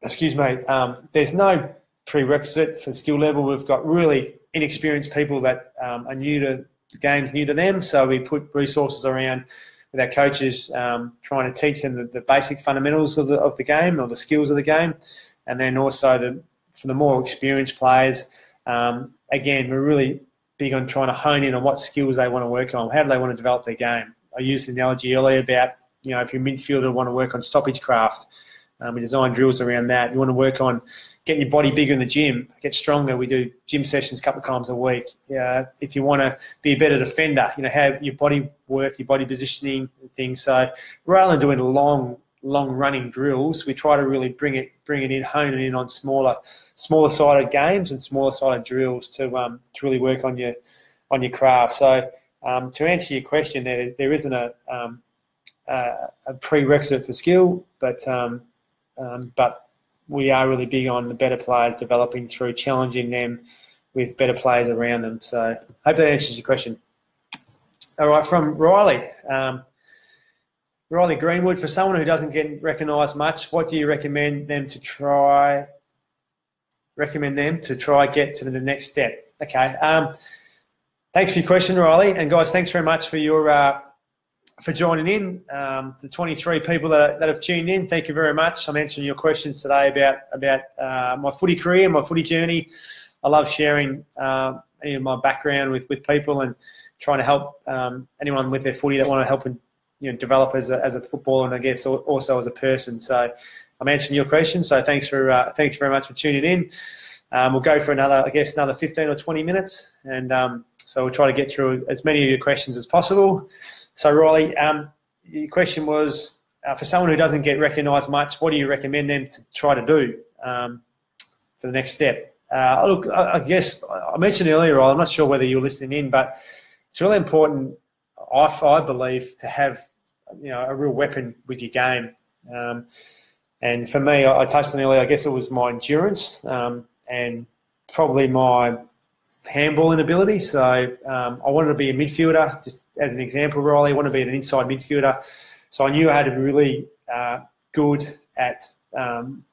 excuse me, um, there's no prerequisite for skill level. We've got really inexperienced people that um, are new to the game's new to them, so we put resources around with our coaches, um, trying to teach them the, the basic fundamentals of the of the game or the skills of the game, and then also the for the more experienced players. Um, again, we're really big on trying to hone in on what skills they want to work on. How do they want to develop their game? I used the analogy earlier about you know if you're a midfielder, you want to work on stoppage craft. Um, we design drills around that. You want to work on getting your body bigger in the gym, get stronger. We do gym sessions a couple of times a week. Uh, if you want to be a better defender, you know, have your body work, your body positioning and things. So rather than doing long, long-running drills, we try to really bring it bring it in, hone it in on smaller smaller-sided games and smaller-sided drills to, um, to really work on your on your craft. So um, to answer your question, there, there isn't a, um, a, a prerequisite for skill, but um, Um, but we are really big on the better players developing through challenging them with better players around them. So I hope that answers your question. All right, from Riley. Um, Riley Greenwood, for someone who doesn't get recognised much, what do you recommend them to try recommend them to try get to the next step? Okay. Um, thanks for your question, Riley. And, guys, thanks very much for your uh, for joining in. Um, the twenty-three people that, are, that have tuned in, thank you very much. I'm answering your questions today about, about uh, my footy career, my footy journey. I love sharing um, you know, my background with, with people and trying to help um, anyone with their footy that want to help and you know, develop as a, as a footballer and I guess also as a person. So I'm answering your question. So thanks for uh, thanks very much for tuning in. Um, we'll go for another, I guess, another fifteen or twenty minutes, and um, so we'll try to get through as many of your questions as possible. So Riley, um, your question was uh, for someone who doesn't get recognised much, what do you recommend them to try to do um, for the next step? Uh, look, I, I guess I mentioned earlier, Riley, I'm not sure whether you're listening in, but it's really important, I, I believe, to have you know a real weapon with your game. Um, and for me, I, I touched on earlier, I guess it was my endurance um, and probably my handballing ability. So um, I wanted to be a midfielder, just as an example, Riley. I wanted to be an inside midfielder. So I knew I had to be really uh, good at um,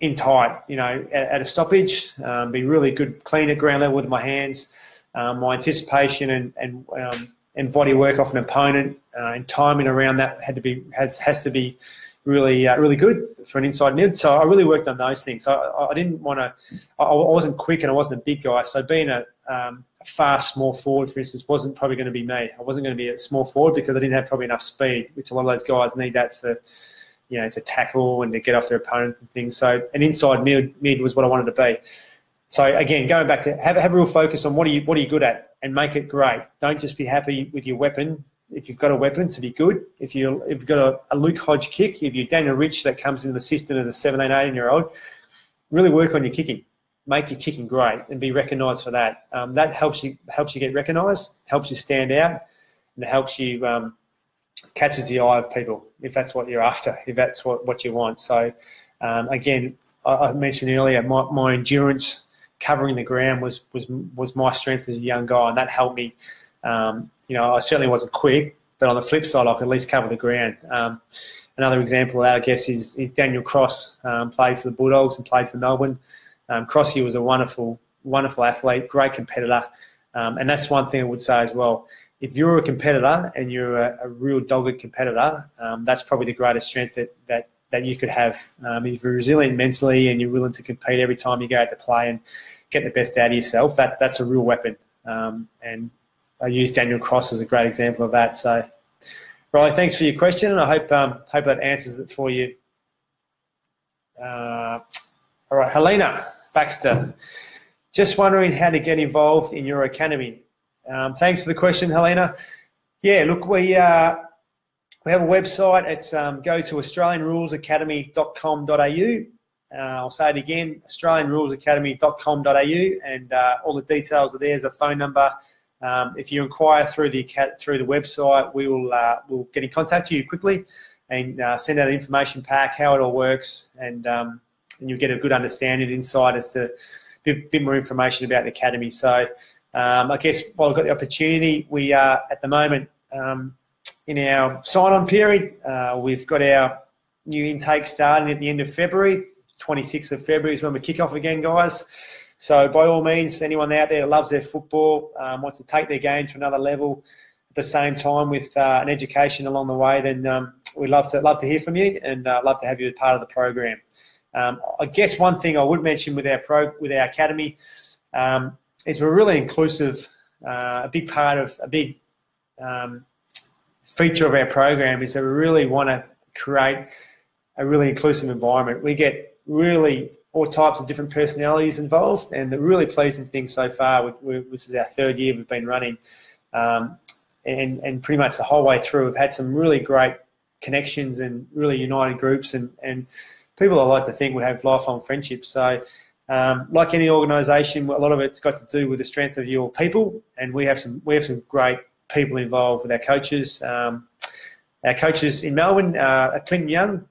in tight, you know, at, at a stoppage, um, be really good, clean at ground level with my hands. Um, my anticipation and and, um, and body work off an opponent uh, and timing around that had to be has has to be really uh, really good for an inside mid. So I really worked on those things. So I, I didn't want to. I, I wasn't quick and I wasn't a big guy. So being a, um, a fast small forward, for instance, wasn't probably going to be me. I wasn't going to be a small forward because I didn't have probably enough speed, which a lot of those guys need that for, you know, to tackle and to get off their opponent and things. So an inside mid mid was what I wanted to be. So again, going back to have have a real focus on what are you what are you good at and make it great. Don't just be happy with your weapon. If you've got a weapon, to be good. If you if you've got a, a Luke Hodge kick, if you're Daniel Rich that comes into the system as a seventeen, eighteen year old, really work on your kicking. Make your kicking great and be recognised for that. Um, that helps you helps you get recognised, helps you stand out, and helps you um, catches the eye of people if that's what you're after, if that's what what you want. So um, again, I, I mentioned earlier my, my endurance. Covering the ground was was was my strength as a young guy, and that helped me. Um, you know, I certainly wasn't quick, but on the flip side, I could at least cover the ground. Um, another example of that, I guess, is, is Daniel Cross. Um, played for the Bulldogs and played for Melbourne. Um, Crossy was a wonderful, wonderful athlete, great competitor, um, and that's one thing I would say as well. If you're a competitor and you're a, a real dogged competitor, um, that's probably the greatest strength that that. that you could have. Um, if you're resilient mentally and you're willing to compete every time you go out to play and get the best out of yourself, that that's a real weapon. Um, and I use Daniel Cross as a great example of that. So, Riley, thanks for your question, and I hope um, hope that answers it for you. Uh, all right, Helena Baxter, just wondering how to get involved in your academy. Um, thanks for the question, Helena. Yeah, look, we... Uh, We have a website. It's um, go to australian rules academy dot com dot a u. Uh, I'll say it again, australian rules academy dot com dot a u, and uh, all the details are there. There's a phone number. Um, if you inquire through the through the website, we will uh, we'll get in contact with you quickly and uh, send out an information pack, how it all works, and um, and you'll get a good understanding, insight as to a bit, bit more information about the academy. So um, I guess while we've got the opportunity, we are at the moment um, in our sign-on period. Uh, we've got our new intake starting at the end of February. twenty-sixth of February is when we kick off again, guys. So by all means, anyone out there that loves their football, um, wants to take their game to another level at the same time with uh, an education along the way, then um, we'd love to, love to hear from you and uh, love to have you as part of the program. Um, I guess one thing I would mention with our, pro, with our academy um, is we're really inclusive. Uh, a big part of – a big um, – feature of our program is that we really want to create a really inclusive environment. We get really all types of different personalities involved, and the really pleasing thing so far, we, we, this is our third year we've been running, um, and, and pretty much the whole way through we've had some really great connections and really united groups, and, and people I like to think would have lifelong friendships. So um, like any organisation, a lot of it's got to do with the strength of your people, and we have some, we have some great people involved with our coaches. Um, our coaches in Melbourne, uh, Clinton Young,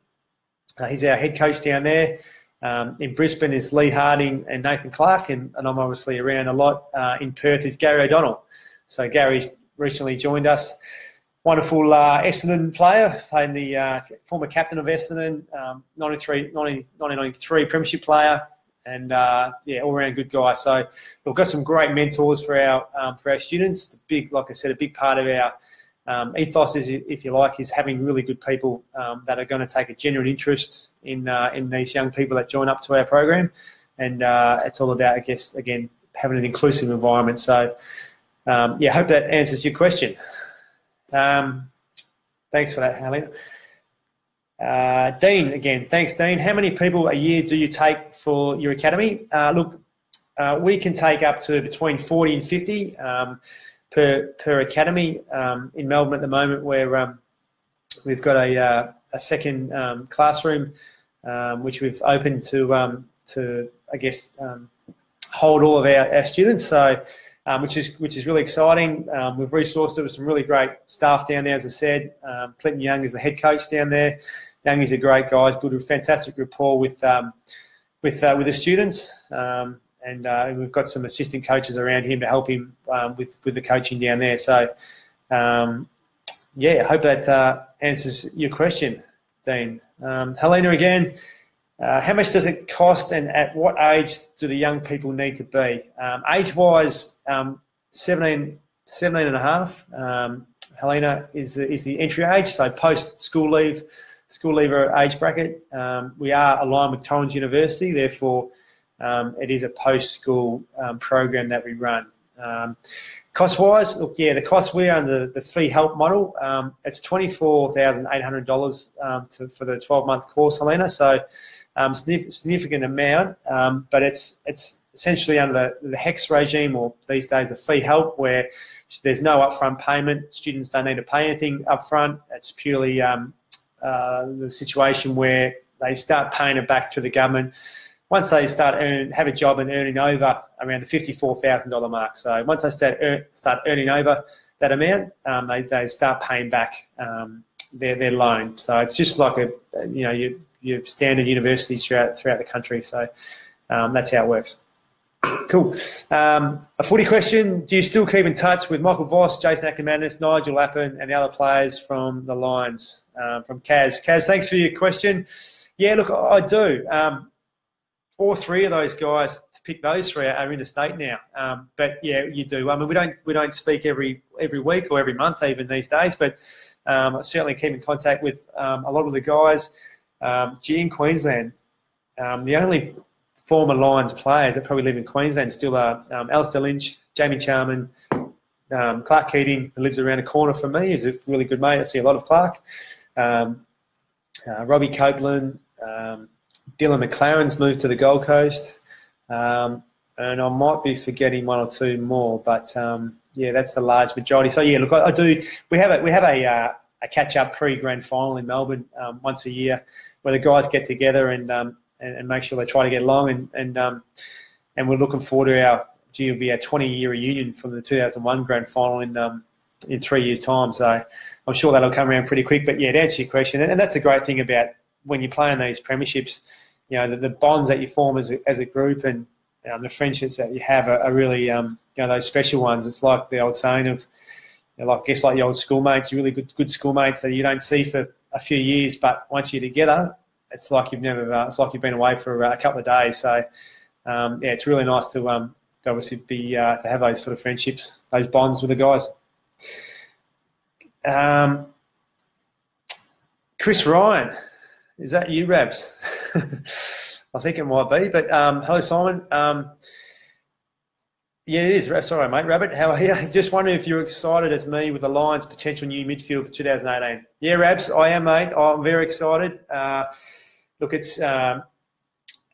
Uh, he's our head coach down there. Um, in Brisbane is Lee Harding and Nathan Clark, and, and I'm obviously around a lot. Uh, in Perth is Gary O'Donnell. So Gary's recently joined us. Wonderful uh, Essendon player, playing the uh, former captain of Essendon, um, nineteen ninety-three premiership player, and uh, yeah, all around good guy. So we've got some great mentors for our um, for our students. The big, like I said, a big part of our um, ethos, is, if you like, is having really good people um, that are going to take a genuine interest in uh, in these young people that join up to our program, and uh, it's all about, I guess, again, having an inclusive environment. So um, yeah, I hope that answers your question. Um, thanks for that, Helen. Uh, Dean, again, thanks, Dean. How many people a year do you take for your academy? Uh, look, uh, we can take up to between forty and fifty um, per per academy. Um, in Melbourne at the moment, where um, we've got a uh, a second um, classroom, um, which we've opened to um, to I guess um, hold all of our, our students. So. Um, which is which is really exciting. Um, we've resourced it with some really great staff down there, as I said. Um, Clinton Young is the head coach down there. Young is a great guy, good, a fantastic rapport with um, with uh, with the students, um, and uh, we've got some assistant coaches around him to help him um, with with the coaching down there. So, um, yeah, I hope that uh, answers your question, Dean. Um, Helena again. Uh, how much does it cost, and at what age do the young people need to be? Um, age-wise, um, seventeen and a half, um, Helena, is, is the entry age, so post-school leave, school leaver age bracket. Um, we are aligned with Torrens University, therefore um, it is a post-school um, program that we run. Um, cost-wise, look, yeah, the cost, we are under the fee help model. Um, it's twenty-four thousand eight hundred dollars um, to, for the twelve-month course, Helena, so... Um, significant amount, um, but it's it's essentially under the, the HECS regime, or these days the fee help, where there's no upfront payment. Students don't need to pay anything upfront. It's purely um, uh, the situation where they start paying it back to the government once they start earn, have a job and earning over around the fifty-four thousand dollar mark. So once they start earn, start earning over that amount, um, they they start paying back um, their their loan. So it's just like a you know you. your standard universities throughout throughout the country. So um, that's how it works. Cool. Um, a footy question. Do you still keep in touch with Michael Voss, Jason Ackermanis, Nigel Lappin, and the other players from the Lions? Um, from Kaz. Kaz, thanks for your question. Yeah, look, I, I do. Um, all three of those guys, to pick those three, are, are interstate now. Um, but yeah, you do. I mean, we don't we don't speak every every week or every month even these days, but um, I certainly keep in contact with um, a lot of the guys. Um, gee, in Queensland, um, the only former Lions players that probably live in Queensland still are um, Alistair Lynch, Jamie Charman, um, Clark Keating, who lives around the corner from me, is a really good mate. I see a lot of Clark. Um, uh, Robbie Copeland, um, Dylan McLaren's moved to the Gold Coast, um, and I might be forgetting one or two more, but um, yeah, that's the large majority. So yeah, look, I, I do. We have a we have a, uh, a catch up pre grand final in Melbourne um, once a year, where the guys get together and um, and, and make sure they try to get along, and and um, and we're looking forward to our gee, it'll be our twenty year reunion from the two thousand one grand final in um, in three years time. So I'm sure that'll come around pretty quick. But yeah, to answer your question, and that's the great thing about when you're playing these premierships, you know, the, the bonds that you form as a, as a group, and um, the friendships that you have are, are really um, you know, those special ones. It's like the old saying of, you know, like I guess like your old schoolmates, really good good schoolmates that you don't see for a few years, but once you're together, it's like you've never. Uh, it's like you've been away for uh, a couple of days. So, um, yeah, it's really nice to, um, to obviously be uh, to have those sort of friendships, those bonds with the guys. Um, Chris Ryan, is that you, Rabs? I think it might be. But um, hello, Simon. Um, Yeah, it is. Sorry, mate, Rabbit. How are you? Just wondering if you're excited as me with the Lions' potential new midfield for two thousand eighteen. Yeah, Rabs, I am, mate. I'm very excited. Uh, look, it's um,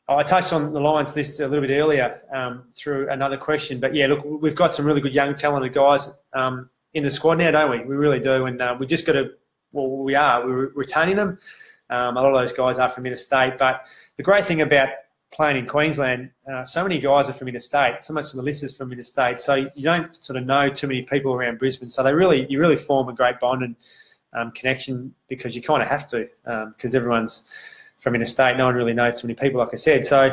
I touched on the Lions list a little bit earlier um, through another question, but yeah, look, we've got some really good young, talented guys um, in the squad now, don't we? We really do, and uh, we just got to. Well, we are. We're retaining them. Um, a lot of those guys are from interstate, but the great thing about playing in Queensland, uh, so many guys are from interstate. So much of the list is from interstate, so you don't sort of know too many people around Brisbane. So they really, you really form a great bond and um, connection, because you kind of have to, because um, everyone's from interstate. No one really knows too many people, like I said. So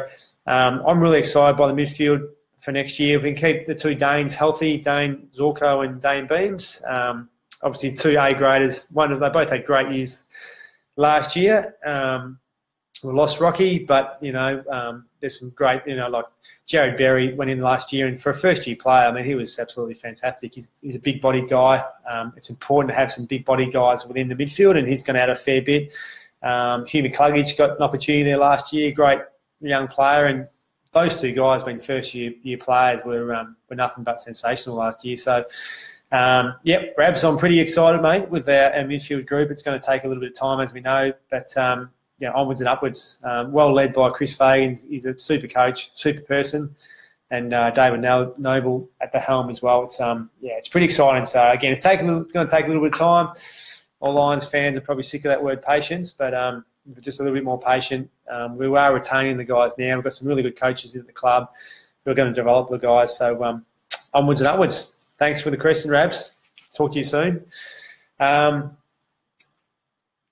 um, I'm really excited by the midfield for next year. If we can keep the two Danes healthy, Dane Zorko and Dane Beams. Um, obviously, two A-graders. One, they both had great years last year. Um, we lost Rocky, but, you know, um, there's some great, you know, like Jared Berry went in last year, and for a first-year player, I mean, he was absolutely fantastic. He's, he's a big-body guy. Um, it's important to have some big-body guys within the midfield, and he's going to add a fair bit. Um, Hugh McCluggage got an opportunity there last year, great young player, and those two guys being first-year year players were, um, were nothing but sensational last year. So, um, yep, Rabs, I'm pretty excited, mate, with our, our midfield group. It's going to take a little bit of time, as we know, but um, – yeah, onwards and upwards. Um, well led by Chris Fagan. He's a super coach, super person, and uh, David Noble at the helm as well. It's um, yeah, it's pretty exciting. So again, it's taking it's going to take a little bit of time. All Lions fans are probably sick of that word patience, but um, if we're just a little bit more patient. Um, we are retaining the guys now. We've got some really good coaches in the club who are going to develop the guys. So um, onwards and upwards. Thanks for the question, Rabs. Talk to you soon. Um,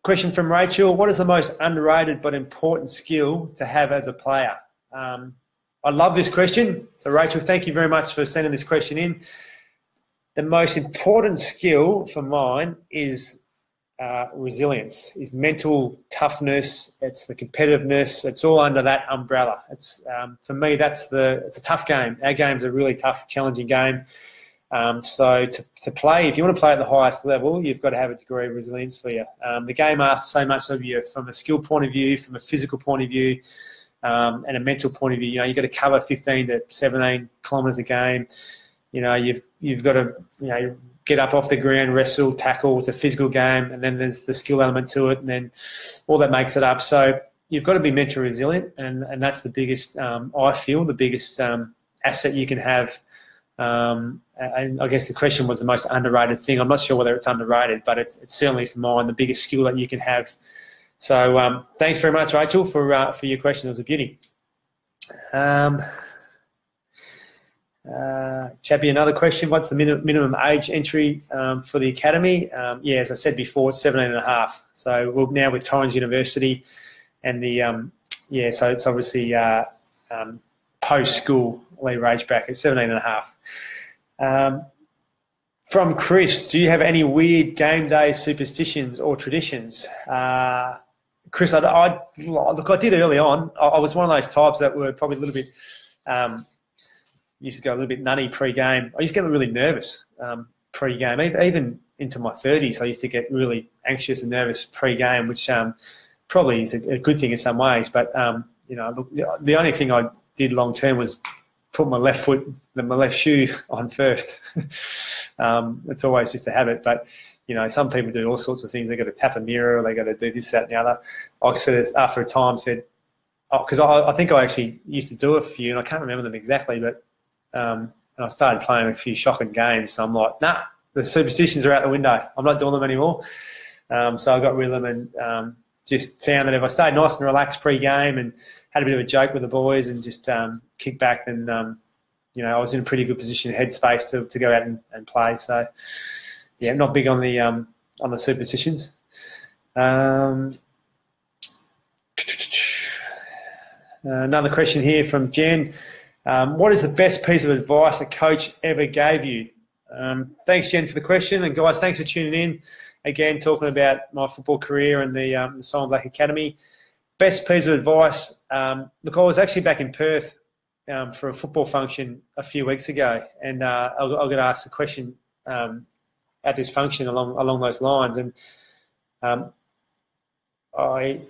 Question from Rachel, what is the most underrated but important skill to have as a player? Um, I love this question. So, Rachel, thank you very much for sending this question in. The most important skill for mine is uh, resilience, is mental toughness, it's the competitiveness, it's all under that umbrella. It's um, for me, that's the it's a tough game. Our game's a really tough, challenging game. Um, so to, to play, if you want to play at the highest level, you've got to have a degree of resilience for you. Um, the game asks so much of you from a skill point of view, from a physical point of view, um, and a mental point of view. You know, you've got to cover fifteen to seventeen kilometres a game. You know, you've you've got to you know get up off the ground, wrestle, tackle. It's a physical game, and then there's the skill element to it, and then all that makes it up. So you've got to be mentally resilient, and and that's the biggest. Um, I feel the biggest um, asset you can have. Um, and I guess the question was the most underrated thing. I'm not sure whether it's underrated, but it's, it's certainly for mine the biggest skill that you can have. So um, thanks very much, Rachel, for uh, for your question. It was a beauty. Um, uh, Chappie, another question. What's the minimum, minimum age entry um, for the academy? Um, yeah, as I said before, it's seventeen and a half. So we're now with Torrens University, and the um, yeah, so it's obviously uh, um, post-school. Rage bracket, seventeen and a half. Um, from Chris, do you have any weird game day superstitions or traditions? Uh, Chris, I, I, look, I did early on. I, I was one of those types that were probably a little bit, um, used to go a little bit nutty pre-game. I used to get really nervous um, pre-game, even into my thirties. I used to get really anxious and nervous pre-game, which um, probably is a, a good thing in some ways. But um, you know, look, the only thing I did long-term was put my left foot, my left shoe on first. um, it's always just a habit, but you know, some people do all sorts of things. They got to tap a mirror, they got to do this, that, and the other. I said after a time, said, because oh, I, I think I actually used to do a few, and I can't remember them exactly, but um, and I started playing a few shocking games. So I'm like, nah, the superstitions are out the window. I'm not doing them anymore. Um, so I got rid of them and um, just found that if I stayed nice and relaxed pre-game and had a bit of a joke with the boys and just um, kicked back, and um, you know, I was in a pretty good position, headspace to, to go out and, and play. So, yeah, not big on the um, on the superstitions. Um, another question here from Jen: um, what is the best piece of advice a coach ever gave you? Um, thanks, Jen, for the question, and guys, thanks for tuning in. Again, talking about my football career and the, um, the Simon Black Academy. Best piece of advice, um, look, I was actually back in Perth um, for a football function a few weeks ago, and uh, I, I got asked the question um, at this function along along those lines, and um, I,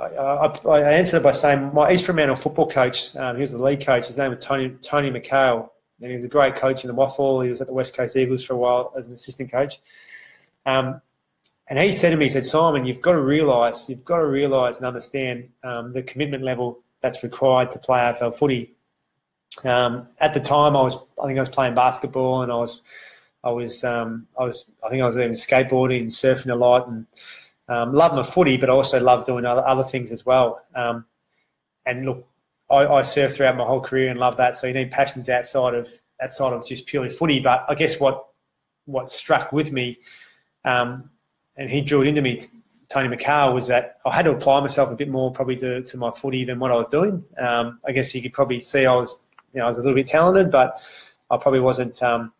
I, I answered it by saying my East Fremantle football coach, um, he was the lead coach, his name was Tony, Tony McHale, and he was a great coach in the W A F L. He was at the West Coast Eagles for a while as an assistant coach. Um, And he said to me, he said, Simon, you've got to realise, you've got to realise and understand um, the commitment level that's required to play A F L footy. Um, at the time, I was, I think I was playing basketball, and I was, I was, um, I was, I think I was even skateboarding, surfing a lot, and um, loved my footy, but I also loved doing other other things as well. Um, and look, I, I surfed throughout my whole career and loved that. So you need passions outside of outside of just purely footy. But I guess what what struck with me. Um, And he drew it into me, Tony McCarr was that I had to apply myself a bit more probably to, to my footy than what I was doing. Um, I guess you could probably see I was, you know, I was a little bit talented, but I probably wasn't. Um,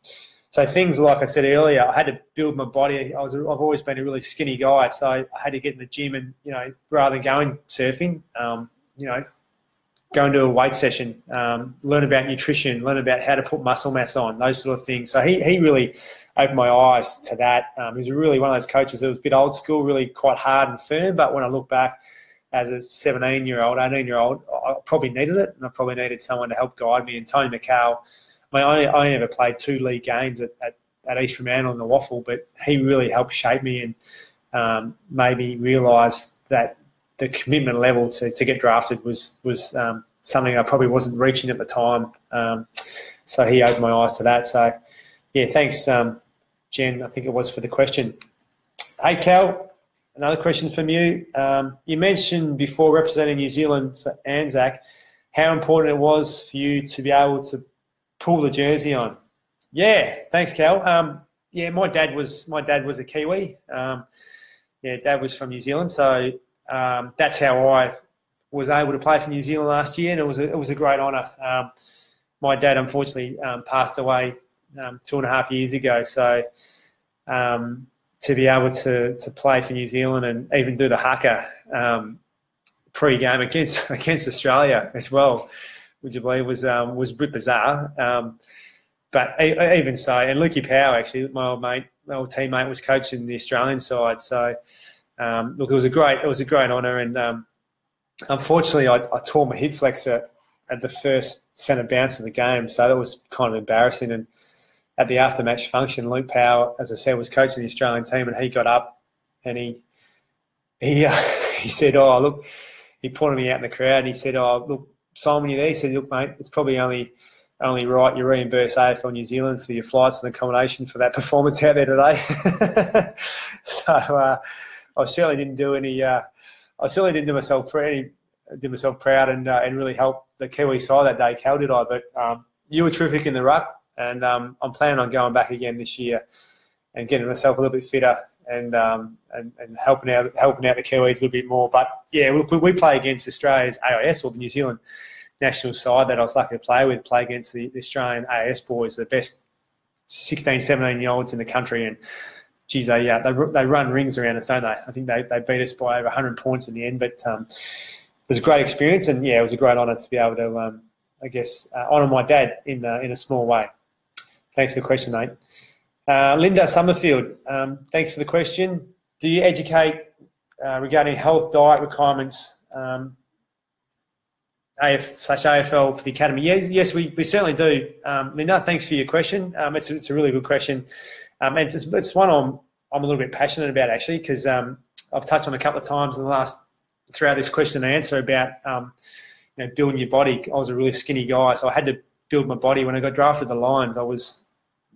so things like I said earlier, I had to build my body. I was, I've always been a really skinny guy, so I had to get in the gym and, you know, rather than going surfing, um, you know, go and do a weight session, um, learn about nutrition, learn about how to put muscle mass on, those sort of things. So he, he really opened my eyes to that. Um, he was really one of those coaches that was a bit old school, really quite hard and firm, but when I look back as a seventeen-year-old, eighteen-year-old, I probably needed it, and I probably needed someone to help guide me. And Tony McCall, I mean, I, I never played two league games at, at, at East Fremantle in the W A F L, but he really helped shape me and um, made me realise that the commitment level to, to get drafted was was um, something I probably wasn't reaching at the time. Um, so he opened my eyes to that. So, yeah, thanks, um, Jen, I think it was, for the question. Hey, Cal, another question from you. Um, you mentioned before representing New Zealand for ANZAC how important it was for you to be able to pull the jersey on. Yeah, thanks, Cal. Um, yeah, my dad was my dad was a Kiwi. Um, yeah, Dad was from New Zealand, so... Um, that's how I was able to play for New Zealand last year, and it was a, it was a great honour. Um, my dad, unfortunately, um, passed away um, two and a half years ago, so um, to be able to, to play for New Zealand and even do the haka um, pre-game against against Australia as well, would you believe, was um, was a bit bizarre. Um, but even so, and Luke Power, actually, my old mate, my old teammate, was coaching the Australian side, so. Um, look, it was a great, it was a great honour, and um, unfortunately, I, I tore my hip flexor at the first centre bounce of the game, so that was kind of embarrassing. And at the after-match function, Luke Power, as I said, was coaching the Australian team, and he got up and he he uh, he said, "Oh, look," he pointed me out in the crowd, and he said, "Oh, look, Simon, you there?" He said, "Look, mate, it's probably only only right you reimburse A F L New Zealand for your flights and accommodation for that performance out there today." so. Uh, I certainly didn't do any. Uh, I certainly didn't do myself proud. Did myself proud and uh, and really help the Kiwi side that day. Cal, did I? But um, you were terrific in the ruck, and um, I'm planning on going back again this year and getting myself a little bit fitter and um, and, and helping out helping out the Kiwis a little bit more. But yeah, we, we play against Australia's A I S, or the New Zealand national side that I was lucky to play with. Play against the, the Australian A I S boys, the best sixteen, seventeen year olds in the country, and. Geez, they, yeah, they, they run rings around us, don't they? I think they, they beat us by over one hundred points in the end, but um, it was a great experience, and, yeah, it was a great honour to be able to, um, I guess, uh, honour my dad in uh, in a small way. Thanks for the question, mate. Uh, Linda Summerfield, um, thanks for the question. Do you educate uh, regarding health, diet requirements, um, A F slash A F L for the academy? Yes, yes we, we certainly do. Um, Linda, thanks for your question. Um, it's, it's a really good question. Um, and it's, it's one I'm, I'm a little bit passionate about, actually, because um, I've touched on a couple of times in the last throughout this question and answer about um, you know, building your body. I was a really skinny guy, so I had to build my body. When I got drafted to the Lions, I was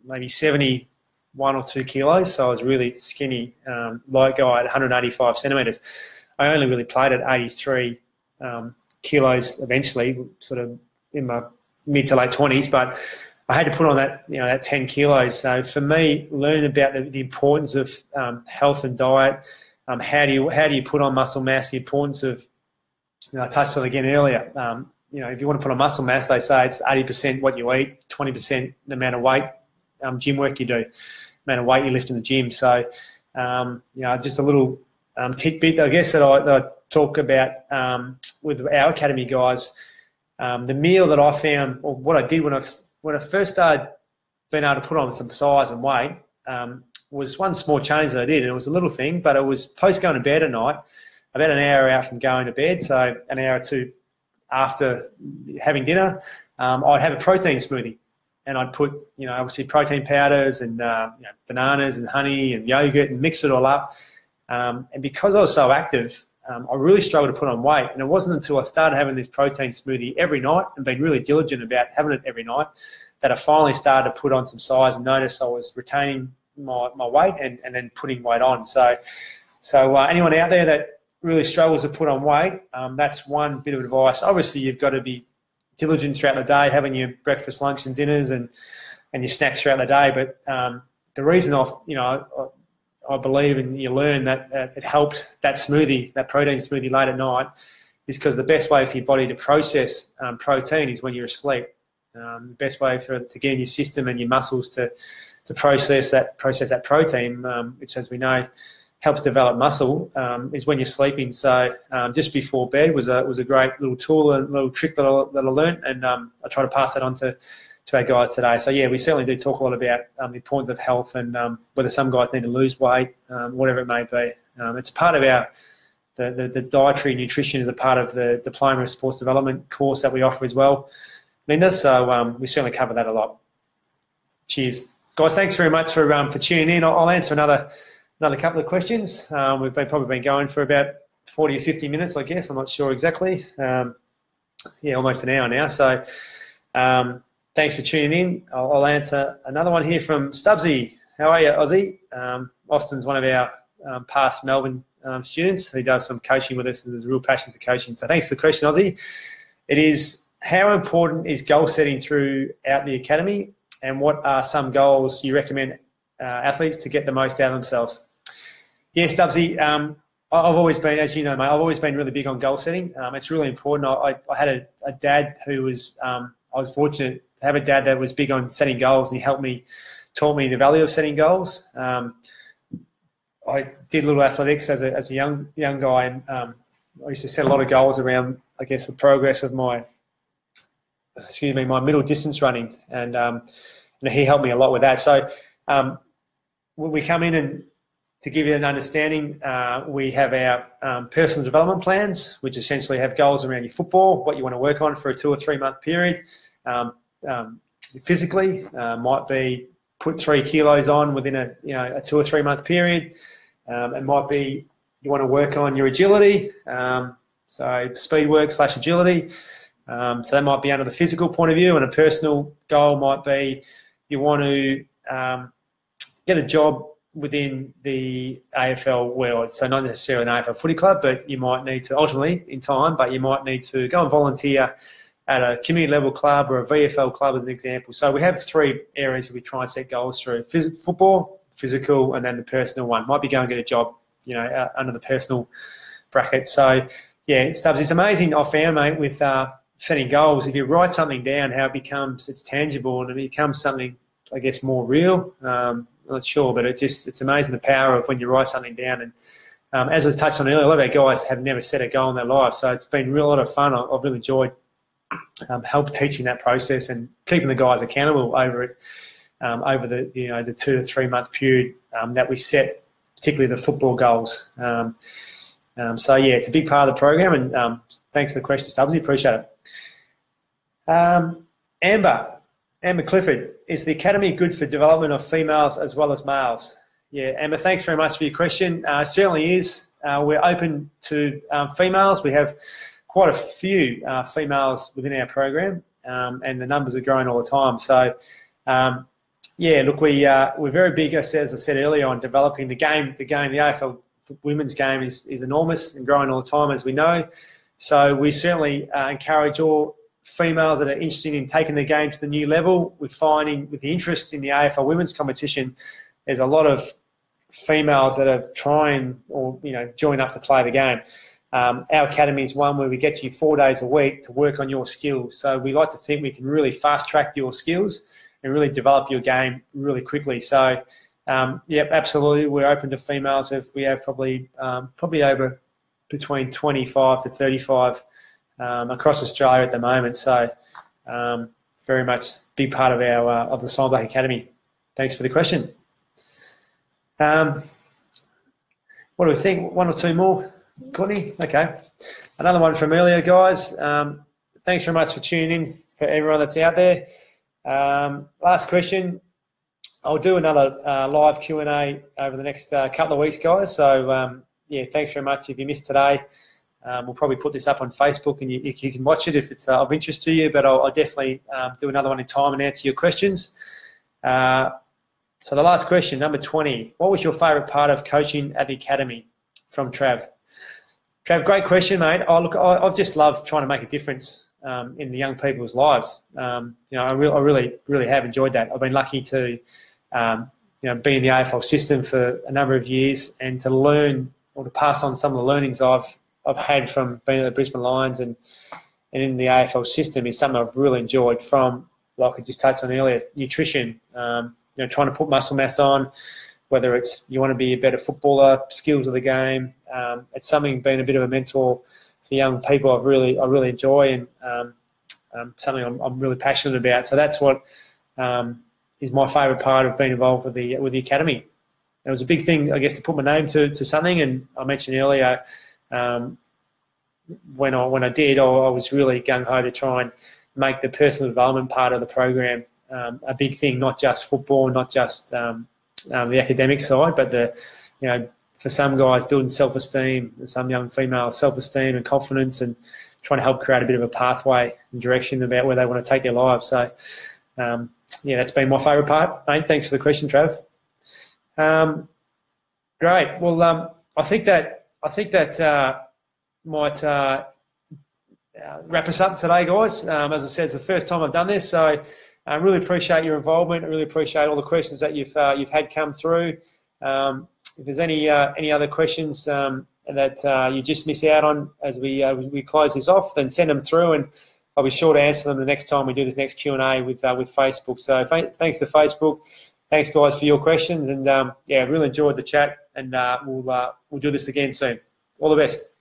maybe seventy-one or two kilos, so I was really skinny, um, light guy at one hundred eighty-five centimetres. I only really played at eighty-three um, kilos eventually, sort of in my mid to late twenties, but I had to put on that, you know, that ten kilos. So for me, learning about the, the importance of um, health and diet, um, how do you how do you put on muscle mass? The importance of, you know, I touched on it again earlier. Um, you know, if you want to put on muscle mass, they say it's eighty percent what you eat, twenty percent the amount of weight, um, gym work you do, the amount of weight you lift in the gym. So, um, you know, just a little um, tidbit, I guess, that I, that I talk about um, with our academy guys. Um, the meal that I found, or what I did when I When I first started being able to put on some size and weight, um, was one small change that I did, and it was a little thing, but it was post going to bed at night, about an hour out from going to bed, so an hour or two after having dinner, um, I'd have a protein smoothie, and I'd put, you know, obviously protein powders and uh, you know, bananas and honey and yogurt and mix it all up. Um, and because I was so active, um, I really struggled to put on weight, and it wasn't until I started having this protein smoothie every night and being really diligent about having it every night that I finally started to put on some size and noticed I was retaining my, my weight and, and then putting weight on. So so uh, anyone out there that really struggles to put on weight, um, that's one bit of advice. Obviously, you've got to be diligent throughout the day, having your breakfast, lunch and dinners and, and your snacks throughout the day. But um, the reason I've, you know, I, I believe, and you learn that uh, it helped that smoothie, that protein smoothie late at night, is because the best way for your body to process um, protein is when you're asleep. Um, the best way for to get in your system and your muscles to to process that process that protein, um, which, as we know, helps develop muscle, um, is when you're sleeping. So um, just before bed was a was a great little tool and little trick that I, that I learned, and um, I try to pass that on to, to our guys today. So yeah, we certainly do talk a lot about um, the importance of health and um, whether some guys need to lose weight, um, whatever it may be. Um, it's part of our the, the the dietary nutrition is a part of the Diploma of Sports Development course that we offer as well, Linda. So um, we certainly cover that a lot. Cheers, guys. Thanks very much for um, for tuning in. I'll, I'll answer another. Another couple of questions. Um, we've been, probably been going for about forty or fifty minutes, I guess. I'm not sure exactly. Um, yeah, almost an hour now. So um, thanks for tuning in. I'll, I'll answer another one here from Stubbsy. How are you, Aussie? Um, Austin's one of our um, past Melbourne um, students who does some coaching with us and there's a real passion for coaching. So thanks for the question, Aussie. It is, how important is goal setting throughout the academy, and what are some goals you recommend uh, athletes to get the most out of themselves? Yes, Stubbsy, um, I've always been, as you know, mate, I've always been really big on goal setting. Um, it's really important. I, I had a, a dad who was, um, I was fortunate to have a dad that was big on setting goals, and he helped me, taught me the value of setting goals. Um, I did a little athletics as a, as a young young guy, and um, I used to set a lot of goals around, I guess, the progress of my, excuse me, my middle distance running, and, um, and he helped me a lot with that. So um, when we come in and, to give you an understanding, uh, we have our um, personal development plans, which essentially have goals around your football, what you want to work on for a two or three month period. Um, um, physically, uh, might be put three kilos on within a you know a two or three month period. Um, it might be you want to work on your agility, um, so speed work slash agility. Um, so that might be under the physical point of view, and a personal goal might be you want to um, get a job within the A F L world, so not necessarily an A F L footy club, but you might need to, ultimately in time, but you might need to go and volunteer at a community level club or a V F L club as an example. So we have three areas that we try and set goals through: Phys football, physical, and then the personal one. Might be go and get a job, you know, uh, under the personal bracket. So yeah, Stubbs, it's amazing, I found, mate, with uh, setting goals, if you write something down, how it becomes, it's tangible and it becomes something, I guess, more real. Um, I'm not sure, but it just, it's amazing the power of when you write something down. And um, as I touched on earlier, a lot of our guys have never set a goal in their life, so it's been a real lot of fun. I've really enjoyed um, help teaching that process and keeping the guys accountable over it, um, over the you know the two to three month period um, that we set, particularly the football goals. Um, um, so yeah, it's a big part of the program. And um, thanks for the question, Stubbsy. Appreciate it. Um, Amber. Amber Clifford, is the academy good for development of females as well as males? Yeah, Amber, thanks very much for your question. Uh, it certainly is. Uh, we're open to um, females. We have quite a few uh, females within our program, um, and the numbers are growing all the time. So, um, yeah, look, we uh, we're very big, as I said earlier, on developing the game. The game, the A F L women's game, is is enormous and growing all the time, as we know. So we certainly uh, encourage all females that are interested in taking the game to the new level. We're finding with the interest in the A F L women's competition, there's a lot of females that are trying or, you know, join up to play the game. Um, our academy is one where we get you four days a week to work on your skills. So we like to think we can really fast track your skills and really develop your game really quickly. So, um, yep, absolutely, we're open to females. If we have probably um, probably over between twenty-five to thirty-five Um, across Australia at the moment, so um, very much big part of our uh, of the Simon Black Academy. Thanks for the question. Um, what do we think? One or two more, Courtney? Okay, another one from earlier, guys. Um, thanks very much for tuning in, for everyone that's out there. Um, last question. I'll do another uh, live Q and A over the next uh, couple of weeks, guys. So um, yeah, thanks very much. If you missed today, Um, we'll probably put this up on Facebook, and you, you can watch it if it's uh, of interest to you. But I'll, I'll definitely um, do another one in time and answer your questions. Uh, so the last question, number twenty. What was your favourite part of coaching at the academy? From Trav. Trav, great question, mate. Oh, look, I, I've just loved trying to make a difference um, in the young people's lives. Um, you know, I, re I really, really have enjoyed that. I've been lucky to um, you know, be in the A F L system for a number of years and to learn or to pass on some of the learnings I've I've had from being at the Brisbane Lions and and in the A F L system is something I've really enjoyed. From, like I just touched on earlier, nutrition, um, you know, trying to put muscle mass on, whether it's you want to be a better footballer, skills of the game. Um, it's something, being a bit of a mentor for young people, I've really I really enjoy, and um, um, something I'm, I'm really passionate about. So that's what um, is my favourite part of being involved with the with the academy. And it was a big thing, I guess, to put my name to to something. And I mentioned earlier, Um, when I when I did, I, I was really gung-ho to try and make the personal development part of the program um, a big thing, not just football, not just um, um, the academic side, but the you know for some guys building self-esteem, some young females self-esteem and confidence, and trying to help create a bit of a pathway and direction about where they want to take their lives. So um, yeah, that's been my favourite part, mate. Thanks for the question, Trav. Um, great. Well, um, I think that. I think that uh, might uh, wrap us up today, guys. Um, as I said, it's the first time I've done this, so I uh, really appreciate your involvement. I really appreciate all the questions that you've uh, you've had come through. Um, if there's any uh, any other questions um, that uh, you just miss out on as we uh, we close this off, then send them through, and I'll be sure to answer them the next time we do this next Q and A with uh, with Facebook. So thanks to Facebook. Thanks, guys, for your questions, and um, yeah, I really enjoyed the chat, and uh, we'll uh, we'll do this again soon. All the best.